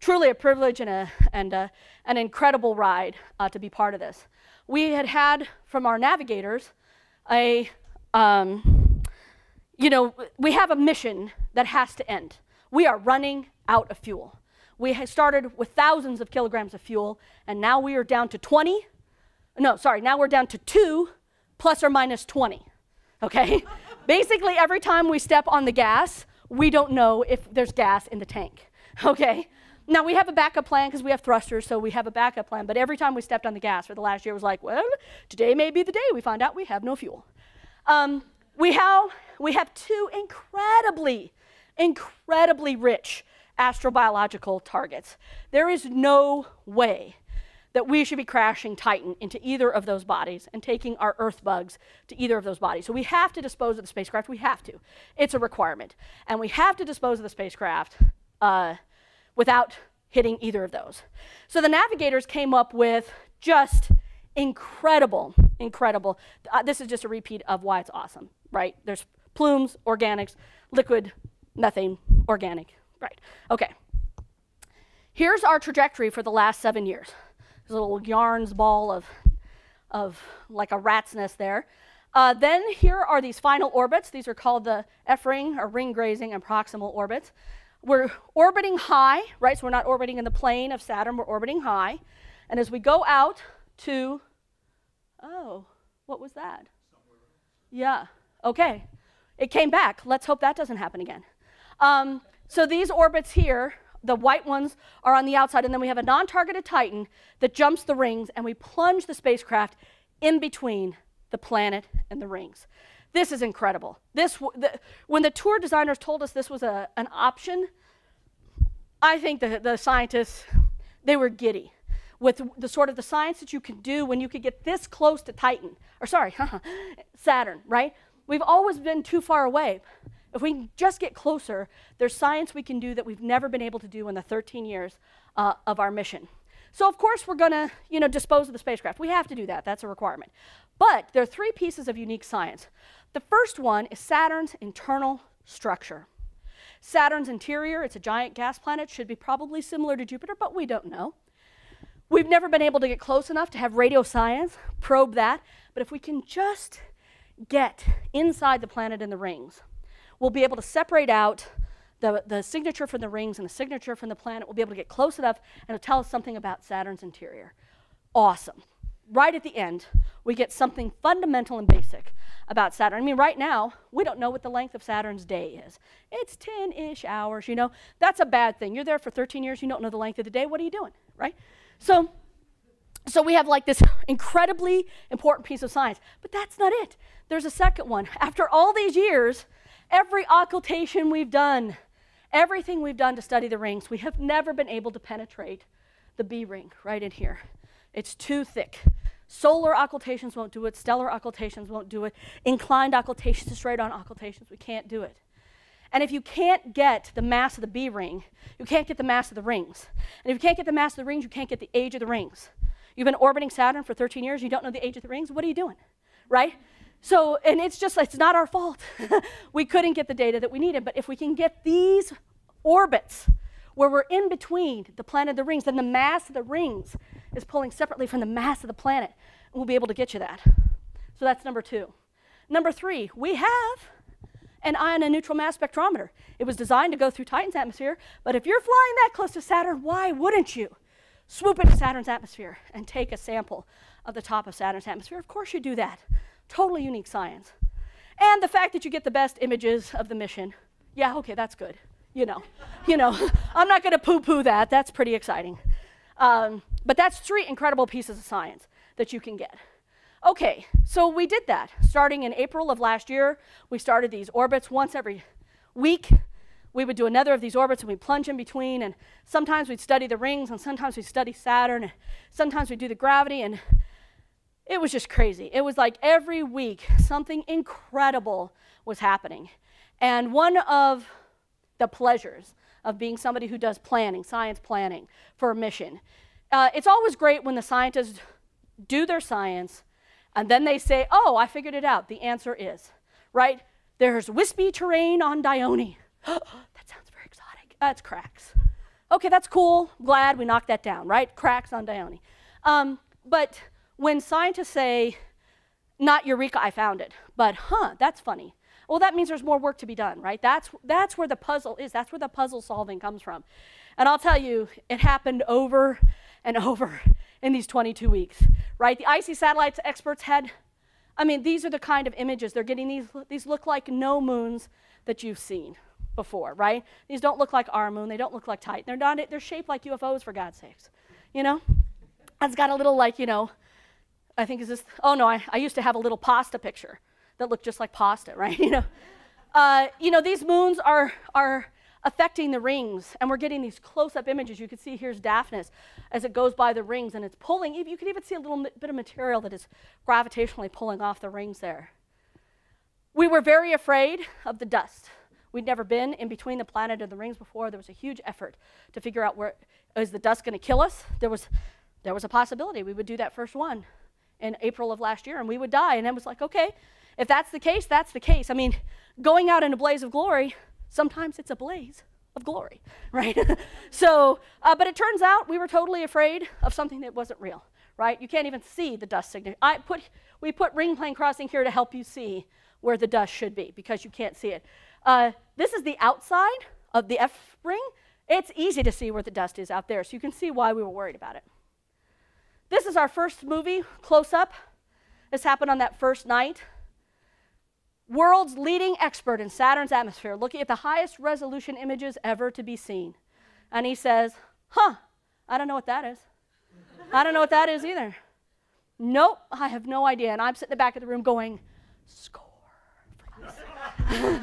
truly a privilege and an incredible ride to be part of this. We had from our navigators a, you know, we have a mission that has to end. We are running out of fuel. We had started with thousands of kilograms of fuel, and now we are down to 20. No, sorry, now we're down to 2. Plus or minus 20, okay? Basically, every time we step on the gas, we don't know if there's gas in the tank, okay? Now, we have a backup plan because we have thrusters, so we have a backup plan, but every time we stepped on the gas for the last year, it was like, well, today may be the day we find out we have no fuel. We have two incredibly rich astrobiological targets. There is no way that we should be crashing Titan into either of those bodies and taking our Earth bugs to either of those bodies. So we have to dispose of the spacecraft. We have to. It's a requirement. And we have to dispose of the spacecraft without hitting either of those. So the navigators came up with just incredible. This is just a repeat of why it's awesome, right? There's plumes, organics, liquid, methane, organic, right? Okay. Here's our trajectory for the last 7 years. There's a little yarns ball of like a rat's nest there. Then here are these final orbits. These are called the F-ring, or ring grazing, and proximal orbits. We're orbiting high, right? So we're not orbiting in the plane of Saturn. We're orbiting high. And as we go out to, oh, what was that? Yeah, okay. It came back. Let's hope that doesn't happen again. So these orbits here, the white ones are on the outside, and then we have a non-targeted Titan that jumps the rings, and we plunge the spacecraft in between the planet and the rings. This is incredible. When the tour designers told us this was an option, I think the scientists, they were giddy with the sort of the science that you can do when you could get this close to Titan, or sorry, Saturn, right? We've always been too far away. If we just get closer, there's science we can do that we've never been able to do in the 13 years of our mission. So of course we're gonna, you know, dispose of the spacecraft. We have to do that, that's a requirement. But there are 3 pieces of unique science. The first one is Saturn's internal structure. Saturn's interior, it's a giant gas planet, should be probably similar to Jupiter, but we don't know. We've never been able to get close enough to have radio science probe that, but if we can just get inside the planet in the rings, we'll be able to separate out the signature from the rings and the signature from the planet. We'll be able to get close enough, and it'll tell us something about Saturn's interior. Awesome. Right at the end, we get something fundamental and basic about Saturn. I mean, right now, we don't know what the length of Saturn's day is. It's 10-ish hours, you know. That's a bad thing. You're there for 13 years, you don't know the length of the day. What are you doing, right? So we have like this incredibly important piece of science. But that's not it. There's a second one. After all these years, every occultation we've done, everything we've done to study the rings, we have never been able to penetrate the B-ring right in here. It's too thick. Solar occultations won't do it. Stellar occultations won't do it. Inclined occultations, straight-on occultations, we can't do it. And if you can't get the mass of the B-ring, you can't get the mass of the rings. And if you can't get the mass of the rings, you can't get the age of the rings. You've been orbiting Saturn for 13 years, you don't know the age of the rings, what are you doing, right? So, and it's just, it's not our fault. We couldn't get the data that we needed, but if we can get these orbits where we're in between the planet and the rings, then the mass of the rings is pulling separately from the mass of the planet, and we'll be able to get you that. So that's number two. Number three, we have an ion and neutral mass spectrometer. It was designed to go through Titan's atmosphere, but if you're flying that close to Saturn, why wouldn't you swoop into Saturn's atmosphere and take a sample of the top of Saturn's atmosphere? Of course you do that. Totally unique science. And the fact that you get the best images of the mission. Yeah, okay, that's good. You know, I'm not gonna poo-poo that. That's pretty exciting. But that's three incredible pieces of science that you can get. Okay, so we did that. Starting in April of last year, we started these orbits once every week. We would do another of these orbits and we'd plunge in between, and sometimes we'd study the rings, and sometimes we'd study Saturn, and sometimes we'd do the gravity, and it was just crazy. It was like every week something incredible was happening. And one of the pleasures of being somebody who does planning, science planning for a mission, it's always great when the scientists do their science and then they say, oh, I figured it out. The answer is, right? There's wispy terrain on Dione. That sounds very exotic. That's cracks. Okay, that's cool. Glad we knocked that down, right? Cracks on Dione. But when scientists say, not eureka, I found it, but huh, that's funny. Well, that means there's more work to be done, right? That's where the puzzle is. That's where the puzzle solving comes from. And I'll tell you, it happened over and over in these 22 weeks, right? The icy satellites experts had, I mean, these are the kind of images they're getting. These look like no moons that you've seen before, right? These don't look like our moon. They don't look like Titan. They're shaped like UFOs, for God's sakes, you know? It's got a little like, you know, I think is this, oh no, I used to have a little pasta picture that looked just like pasta, right? You know, these moons are affecting the rings, and we're getting these close-up images. You can see here's Daphnis as it goes by the rings, and it's pulling. You can even see a little bit of material that is gravitationally pulling off the rings there. We were very afraid of the dust. We'd never been in between the planet and the rings before. There was a huge effort to figure out, where is the dust going to kill us? There was a possibility we would do that first one in April of last year, and we would die. And it was like, okay, if that's the case, that's the case. I mean, going out in a blaze of glory, sometimes it's a blaze of glory, right? But it turns out we were totally afraid of something that wasn't real, right? You can't even see the dust signature. We put ring plane crossing here to help you see where the dust should be because you can't see it. This is the outside of the F-ring. It's easy to see where the dust is out there, so you can see why we were worried about it. This is our first movie, close-up. This happened on that first night. World's leading expert in Saturn's atmosphere looking at the highest resolution images ever to be seen. And he says, huh, I don't know what that is. I don't know what that is either. Nope, I have no idea. And I'm sitting in the back of the room going, score, please.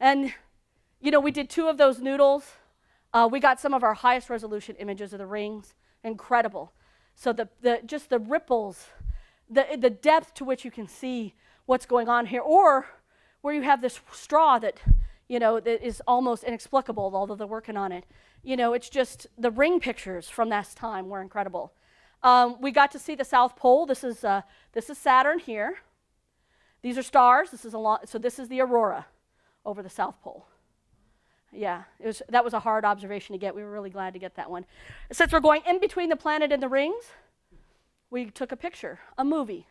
And, you know, we did two of those noodles. We got some of our highest resolution images of the rings. Incredible. So just the ripples, the depth to which you can see what's going on here, or where you have this straw that, you know, that is almost inexplicable, although they're working on it. You know, it's just the ring pictures from that time were incredible. We got to see the South Pole. This is Saturn here. These are stars. This is a lot. So this is the aurora. over the South Pole. Yeah, that was a hard observation to get. We were really glad to get that one. Since we're going in between the planet and the rings, we took a picture, a movie.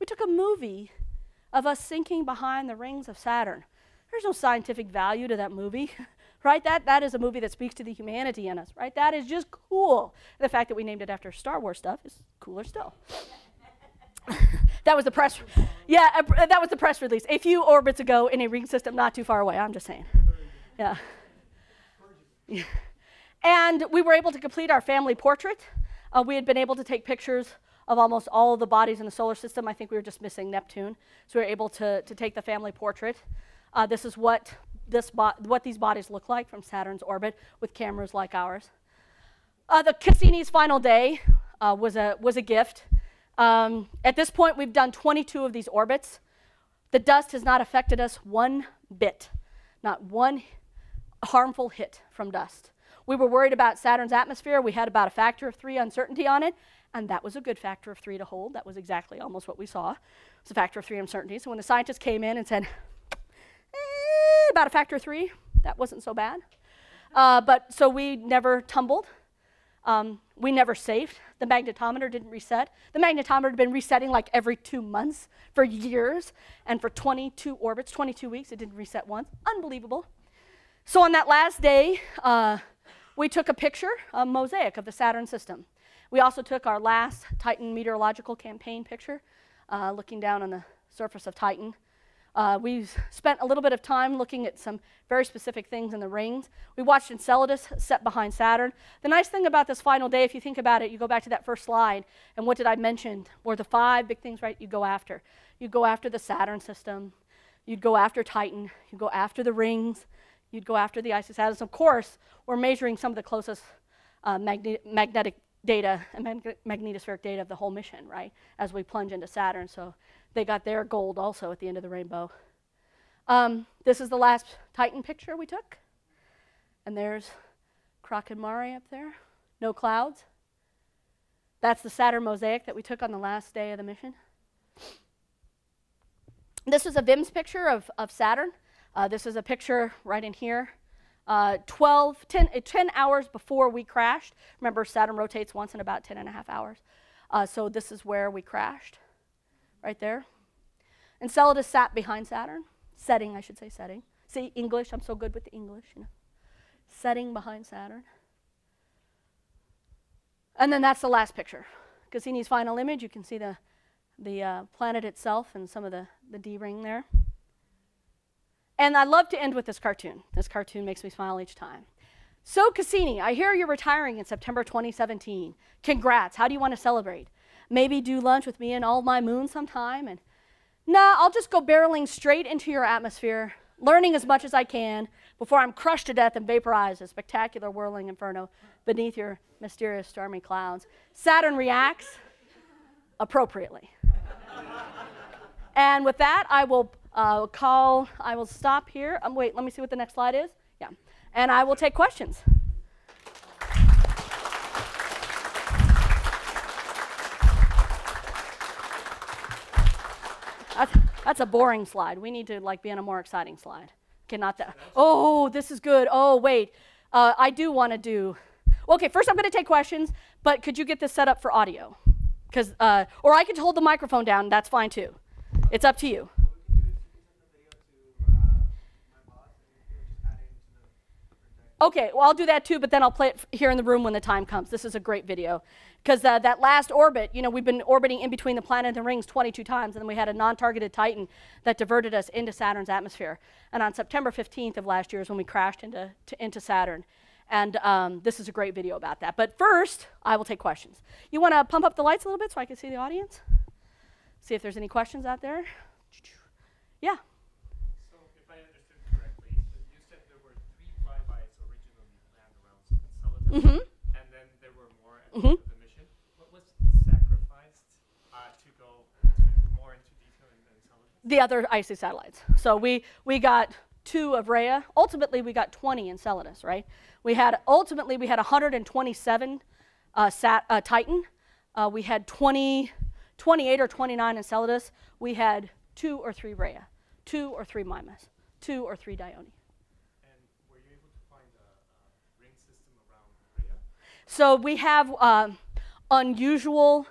We took a movie of us sinking behind the rings of Saturn. There's no scientific value to that movie, right? That is a movie that speaks to the humanity in us, right? That is just cool. The fact that we named it after Star Wars stuff is cooler still. That was the press. Yeah, that was the press release. A few orbits ago in a ring system not too far away, I'm just saying. Yeah. And we were able to complete our family portrait. We had been able to take pictures of almost all of the bodies in the solar system. I think we were just missing Neptune. So we were able to take the family portrait. This is what these bodies look like from Saturn's orbit with cameras like ours. The Cassini's final day was a gift. At this point, we've done 22 of these orbits. The dust has not affected us one bit, not one harmful hit from dust. We were worried about Saturn's atmosphere. We had about a factor of 3 uncertainty on it, and that was a good factor of 3 to hold. That was exactly almost what we saw. It was a factor of 3 uncertainty. So when the scientists came in and said, about a factor of 3, that wasn't so bad. But so we never tumbled. We never saved. The magnetometer didn't reset. The magnetometer had been resetting like every 2 months for years, and for 22 orbits, 22 weeks, it didn't reset once. Unbelievable. So on that last day, we took a picture, a mosaic of the Saturn system. We also took our last Titan meteorological campaign picture, looking down on the surface of Titan. We spent a little bit of time looking at some very specific things in the rings. We watched Enceladus set behind Saturn. The nice thing about this final day, if you think about it, you go back to that first slide, and what did I mention were the 5 big things, right, you go after. You go after the Saturn system. You'd go after Titan. You'd go after the rings. You'd go after the icy Saturn. Of course, we're measuring some of the closest magnetic data and magnetospheric data of the whole mission, right, as we plunge into Saturn. So they got their gold also at the end of the rainbow. This is the last Titan picture we took. And there's Kraken Mare up there. No clouds. That's the Saturn mosaic that we took on the last day of the mission. This is a VIMS picture of Saturn. This is a picture right in here. 10 hours before we crashed. Remember, Saturn rotates once in about 10.5 hours. So this is where we crashed. Right there. Enceladus sat behind Saturn. Setting, I should say, setting. See, English, I'm so good with the English, you know. Setting behind Saturn. And then that's the last picture. Cassini's final image, you can see the planet itself and some of the D-ring there. And I love to end with this cartoon. This cartoon makes me smile each time. So Cassini, I hear you're retiring in September 2017. Congrats, how do you want to celebrate? Maybe do lunch with me and all my moon sometime, and nah, I'll just go barreling straight into your atmosphere, learning as much as I can before I'm crushed to death and vaporized in a spectacular whirling inferno beneath your mysterious stormy clouds. Saturn reacts appropriately. And with that, I will stop here. Wait, let me see what the next slide is. Yeah, and I will take questions. That's a boring slide. We need to like be on a more exciting slide. Okay, not that. Oh, this is good. Oh, wait. I do want to do. Well, okay, first I'm going to take questions, but could you get this set up for audio? Because or I could hold the microphone down. That's fine too. It's up to you. Okay, well, I'll do that too, but then I'll play it here in the room when the time comes. This is a great video. Because that last orbit, you know, we've been orbiting in between the planet and the rings 22 times, and then we had a non-targeted Titan that diverted us into Saturn's atmosphere. And on September 15th of last year is when we crashed into Saturn. And this is a great video about that. But first, I will take questions. You want to pump up the lights a little bit so I can see the audience? See if there's any questions out there? Yeah. Mm-hmm. And then there were more at the end of the mission. What was sacrificed to go more into detail in Enceladus? The other icy satellites. So we got 2 of Rhea. Ultimately, we got 20 Enceladus, right? Ultimately, we had 127 Titan. We had 28 or 29 Enceladus. We had 2 or 3 Rhea, 2 or 3 Mimas. 2 or 3 Dione. And were you able to find a ring system around Rhea? So we have unusual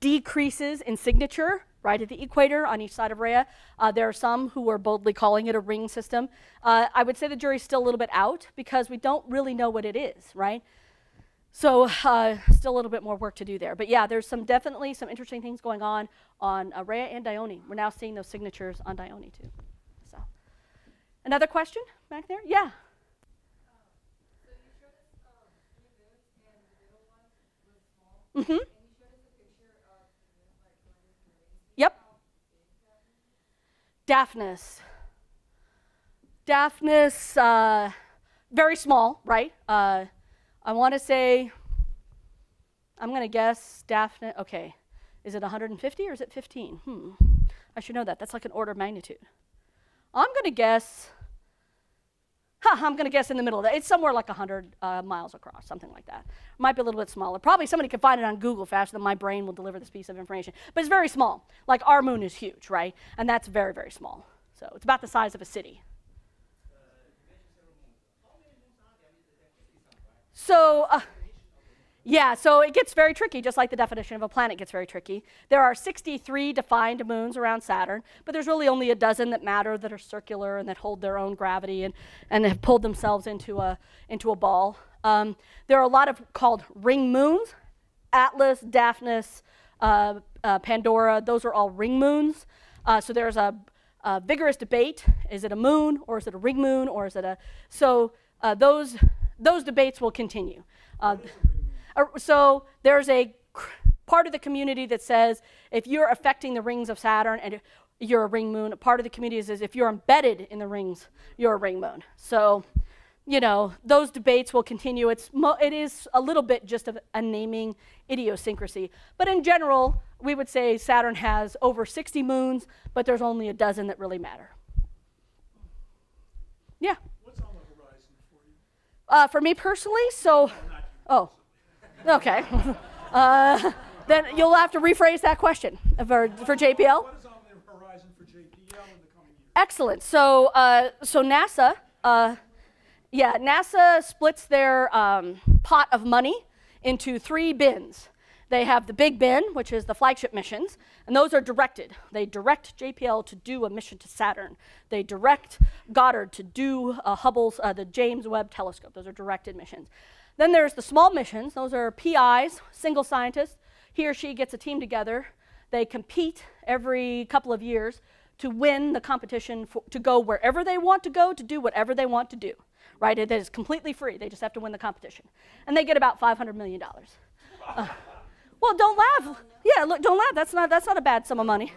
decreases in signature right at the equator on each side of Rhea. There are some who are boldly calling it a ring system. I would say the jury's still a little bit out because we don't really know what it is, right? So still a little bit more work to do there. But yeah, there's some definitely some interesting things going on Rhea and Dione. We're now seeing those signatures on Dione too. So another question back there? Yeah. So you showed us the VIMS and the middle one was small. Mm-hmm. And you showed us a picture of the Yep. Daphnis. Daphnis, very small, right? I want to say, I'm going to guess Daphnis, okay, is it 150 or is it 15? I should know that. That's like an order of magnitude. I'm going to guess, I'm going to guess in the middle of that. It's somewhere like 100 miles across, something like that. Might be a little bit smaller. Probably somebody could find it on Google faster than my brain will deliver this piece of information. But it's very small. Like our moon is huge, right? And that's very, very small. So it's about the size of a city. So, yeah, so it gets very tricky, just like the definition of a planet gets very tricky. There are 63 defined moons around Saturn, but there's really only a dozen that matter, that are circular and that hold their own gravity and have pulled themselves into a ball. There are a lot of called ring moons. Atlas, Daphnis, Pandora, those are all ring moons. So there's a vigorous debate. Is it a moon, or is it a ring moon, or is it a... So those debates will continue. So there's a part of the community that says if you're affecting the rings of Saturn and you're a ring moon, a part of the community says if you're embedded in the rings, you're a ring moon. So, you know, those debates will continue. It is a little bit just of a naming idiosyncrasy. But in general, we would say Saturn has over 60 moons, but there's only a dozen that really matter. Yeah. For me personally, so, oh, okay. Then you'll have to rephrase that question for JPL. What is on the horizon for JPL in the coming years? Excellent. So, NASA, yeah, NASA splits their pot of money into 3 bins. They have the big bin, which is the flagship missions, and those are directed. They direct JPL to do a mission to Saturn. They direct Goddard to do Hubble's, the James Webb telescope. Those are directed missions. Then there's the small missions. Those are PIs, single scientists. He or she gets a team together. They compete every couple of years to win the competition to go wherever they want to go, to do whatever they want to do, right? It is completely free. They just have to win the competition. And they get about $500 million. Well, don't laugh. Yeah, look, don't laugh. That's not a bad sum of money.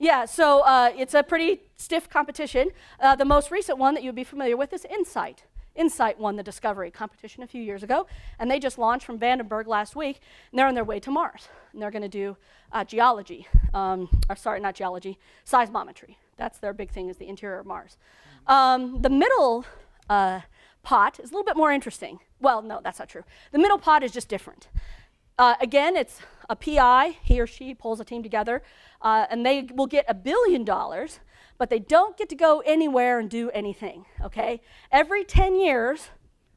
Yeah, so it's a pretty stiff competition. The most recent one that you'd be familiar with is InSight. InSight won the Discovery competition a few years ago, and they just launched from Vandenberg last week, and they're on their way to Mars. And they're going to do geology, or sorry, not geology, seismometry. That's their big thing, is the interior of Mars. The middle pot is a little bit more interesting. Well, no, that's not true. The middle pot is just different. Again, it's a PI, he or she pulls a team together, and they will get $1 billion, but they don't get to go anywhere and do anything, okay? Every 10 years,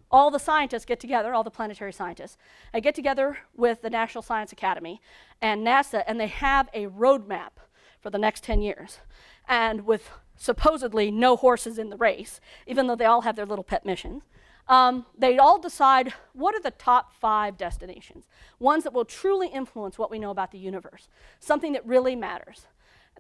all the scientists get together, all the planetary scientists, and get together with the National Science Academy and NASA, and they have a roadmap for the next 10 years. And with supposedly no horses in the race, even though they all have their little pet missions, they all decide what are the top 5 destinations, ones that will truly influence what we know about the universe, something that really matters.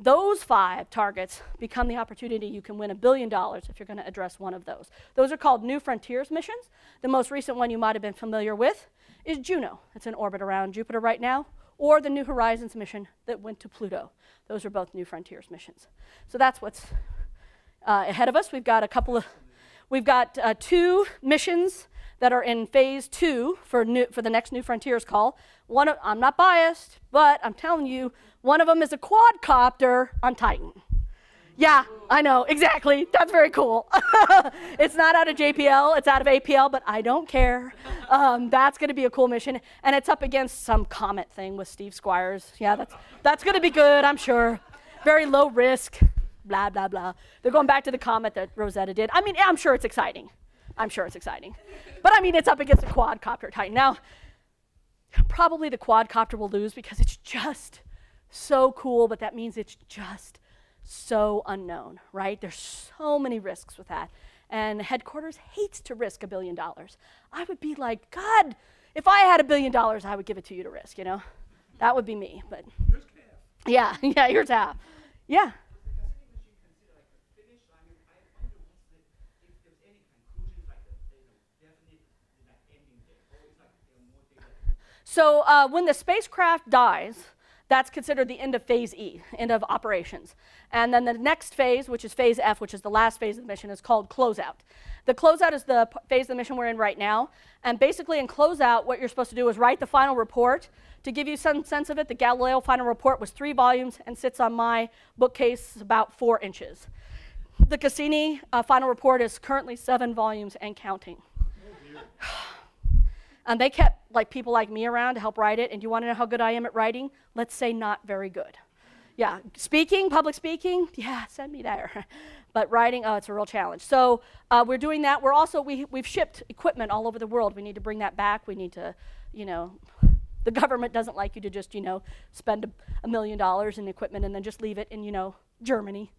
Those 5 targets become the opportunity you can win $1 billion if you're going to address one of those. Those are called New Frontiers missions. The most recent one you might have been familiar with is Juno. It's in orbit around Jupiter right now, or the New Horizons mission that went to Pluto. Those are both New Frontiers missions. So that's what's ahead of us. We've got a couple of... We've got 2 missions that are in phase 2 for the next New Frontiers call. I'm not biased, but I'm telling you, one of them is a quadcopter on Titan. Yeah, I know, exactly. That's very cool. It's not out of JPL, it's out of APL, but I don't care. That's going to be a cool mission, and it's up against some comet thing with Steve Squires. Yeah, that's going to be good, I'm sure. Very low risk. blah, blah, blah. They're going back to the comet that Rosetta did. I mean, I'm sure it's exciting. I'm sure it's exciting. But I mean, it's up against a quadcopter Titan. Now, probably the quadcopter will lose because it's just so cool, but that means it's just so unknown, right? There's so many risks with that. And headquarters hates to risk $1 billion. I would be like, God, if I had $1 billion, I would give it to you to risk, you know? That would be me, but. Here's half. Yeah, yeah, here's half. Yeah. So when the spacecraft dies, that's considered the end of phase E, end of operations. And then the next phase, which is phase F, which is the last phase of the mission, is called closeout. The closeout is the phase of the mission we're in right now. And basically in closeout, what you're supposed to do is write the final report. To give you some sense of it, the Galileo final report was 3 volumes and sits on my bookcase about 4 inches. The Cassini final report is currently 7 volumes and counting. And they kept like people like me around to help write it. And you want to know how good I am at writing? Let's say not very good. Yeah, speaking, public speaking, yeah, send me there. But writing, oh, it's a real challenge. So we're doing that. We're also, we've shipped equipment all over the world. We need to bring that back. We need to, you know, the government doesn't like you to just, you know, spend $1 million in equipment and then just leave it in, you know, Germany.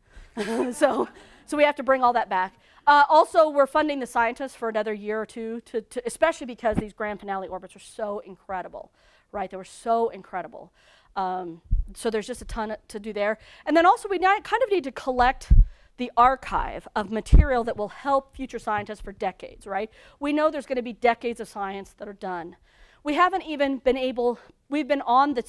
So we have to bring all that back. Also, we're funding the scientists for another year or two, especially because these grand finale orbits are so incredible, right? They were so incredible. So there's just a ton to do there. And then also, we kind of need to collect the archive of material that will help future scientists for decades, right? We know there's going to be decades of science that are done. We haven't even been able, we've been on the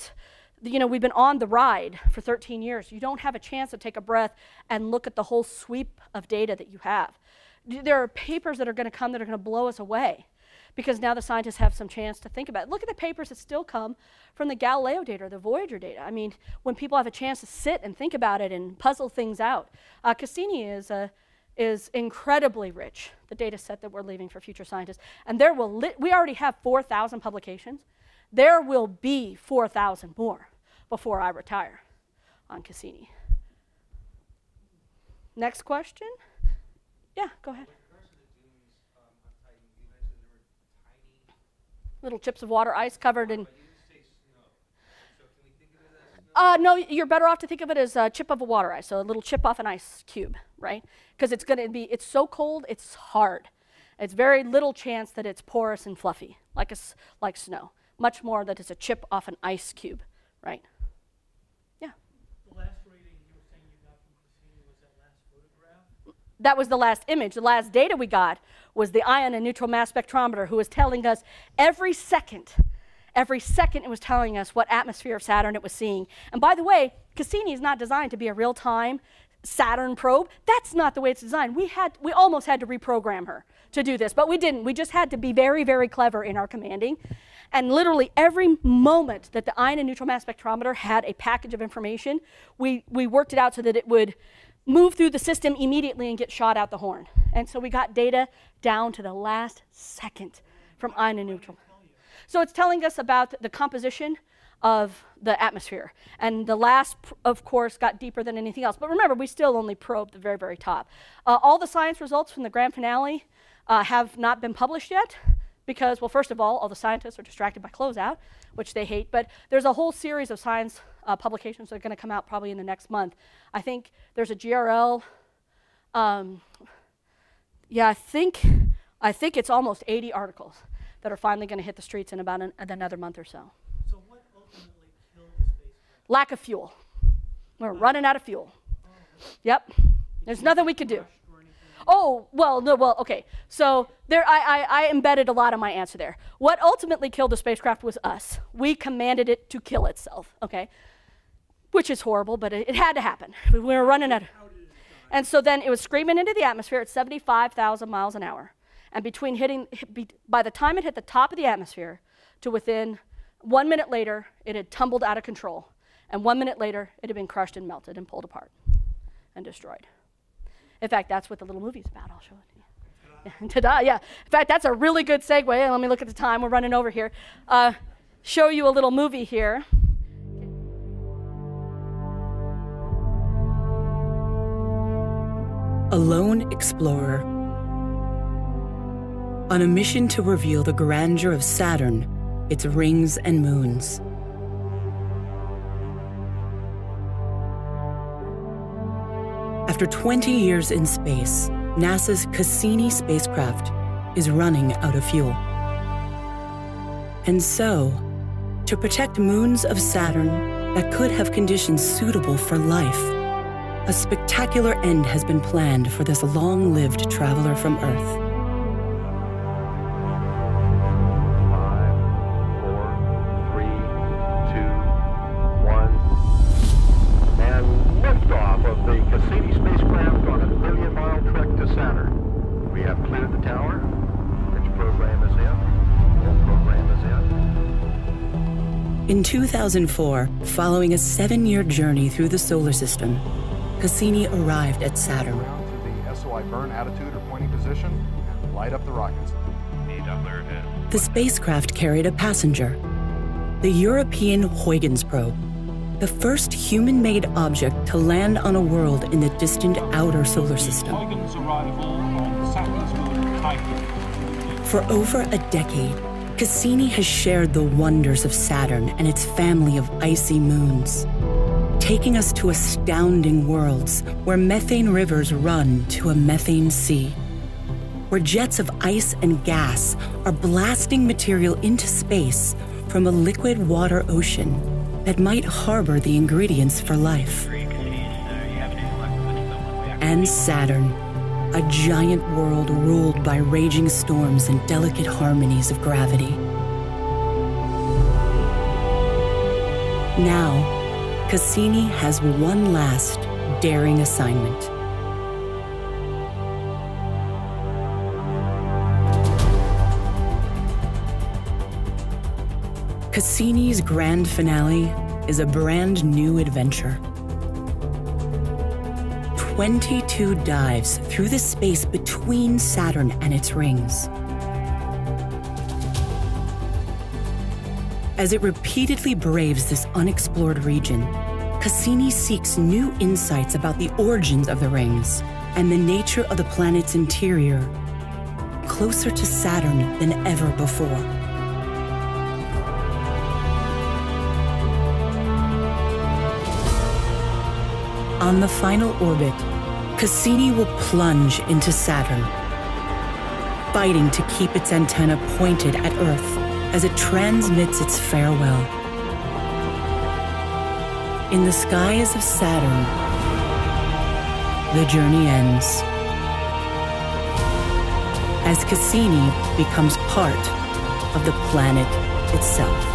you know, we've been on the ride for 13 years. You don't have a chance to take a breath and look at the whole sweep of data that you have. There are papers that are going to come that are going to blow us away because now the scientists have some chance to think about it. Look at the papers that still come from the Galileo data or the Voyager data. I mean, when people have a chance to sit and think about it and puzzle things out. Cassini is incredibly rich, the data set that we're leaving for future scientists. And there will, we already have 4,000 publications. There will be 4,000 more before I retire on Cassini. Next question? Yeah, go ahead. When it comes to the dunes on Titan, you mentioned there were tiny little chips of water, ice covered in. So can we think of it as snow? No, you're better off to think of it as a chip of a water ice, so a little chip off an ice cube, right? Because it's going to be, it's so cold, it's hard. It's very little chance that it's porous and fluffy, like snow. Much more that it's a chip off an ice cube, right? Yeah. The last reading you were saying you got from Cassini was that last photograph? That was the last image. The last data we got was the ion and neutral mass spectrometer, who was telling us every second it was telling us what atmosphere of Saturn it was seeing. And by the way, Cassini is not designed to be a real-time Saturn probe. That's not the way it's designed. We almost had to reprogram her to do this, but we didn't. We just had to be very, very clever in our commanding. And literally every moment that the ion and neutral mass spectrometer had a package of information, we worked it out so that it would move through the system immediately and get shot out the horn. And so we got data down to the last second from ion and neutral. So it's telling us about the composition of the atmosphere. And the last, of course, got deeper than anything else. But remember, we still only probed the very, very top. All the science results from the grand finale have not been published yet because, well, first of all the scientists are distracted by closeout, which they hate. But there's a whole series of science publications that are going to come out probably in the next month. I think there's a GRL. Yeah, I think it's almost 80 articles that are finally going to hit the streets in about another month or so. Lack of fuel. We're running out of fuel. Yep. There's nothing we could do. Oh, well, no, well, okay. So there, I embedded a lot of my answer there. What ultimately killed the spacecraft was us. We commanded it to kill itself, okay? Which is horrible, but it had to happen. We were running out of. And so then it was screaming into the atmosphere at 75,000 miles an hour. And between by the time it hit the top of the atmosphere to within 1 minute later, it had tumbled out of control. And 1 minute later, it had been crushed and melted and pulled apart and destroyed. In fact, that's what the little movie's about. I'll show it to you. Ta-da, yeah. In fact, that's a really good segue. Let me look at the time. We're running over here. Show you a little movie here. a lone explorer, on a mission to reveal the grandeur of Saturn, its rings and moons. After 20 years in space, NASA's Cassini spacecraft is running out of fuel. And so, to protect moons of Saturn that could have conditions suitable for life, a spectacular end has been planned for this long-lived traveler from Earth. In 2004, following a 7-year journey through the solar system, Cassini arrived at Saturn. The SOI burn attitude or pointing position, and light up the rockets. The spacecraft carried a passenger, the European Huygens probe, the first human-made object to land on a world in the distant outer solar system. Huygens' arrival on Saturn's lunar cycle. For over a decade, Cassini has shared the wonders of Saturn and its family of icy moons, taking us to astounding worlds where methane rivers run to a methane sea, where jets of ice and gas are blasting material into space from a liquid water ocean that might harbor the ingredients for life. And Saturn, a giant world ruled by raging storms and delicate harmonies of gravity. Now, Cassini has one last daring assignment. Cassini's grand finale is a brand new adventure. 22 dives through the space between Saturn and its rings. As it repeatedly braves this unexplored region, Cassini seeks new insights about the origins of the rings and the nature of the planet's interior, closer to Saturn than ever before. On the final orbit, Cassini will plunge into Saturn, fighting to keep its antenna pointed at Earth as it transmits its farewell. In the skies of Saturn, the journey ends, as Cassini becomes part of the planet itself.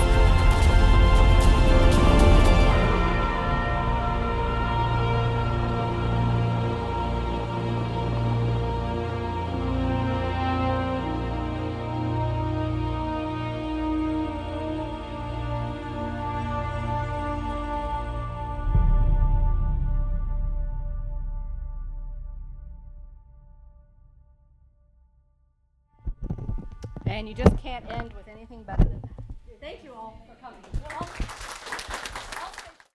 And you just can't end with anything better than that. Thank you all for coming.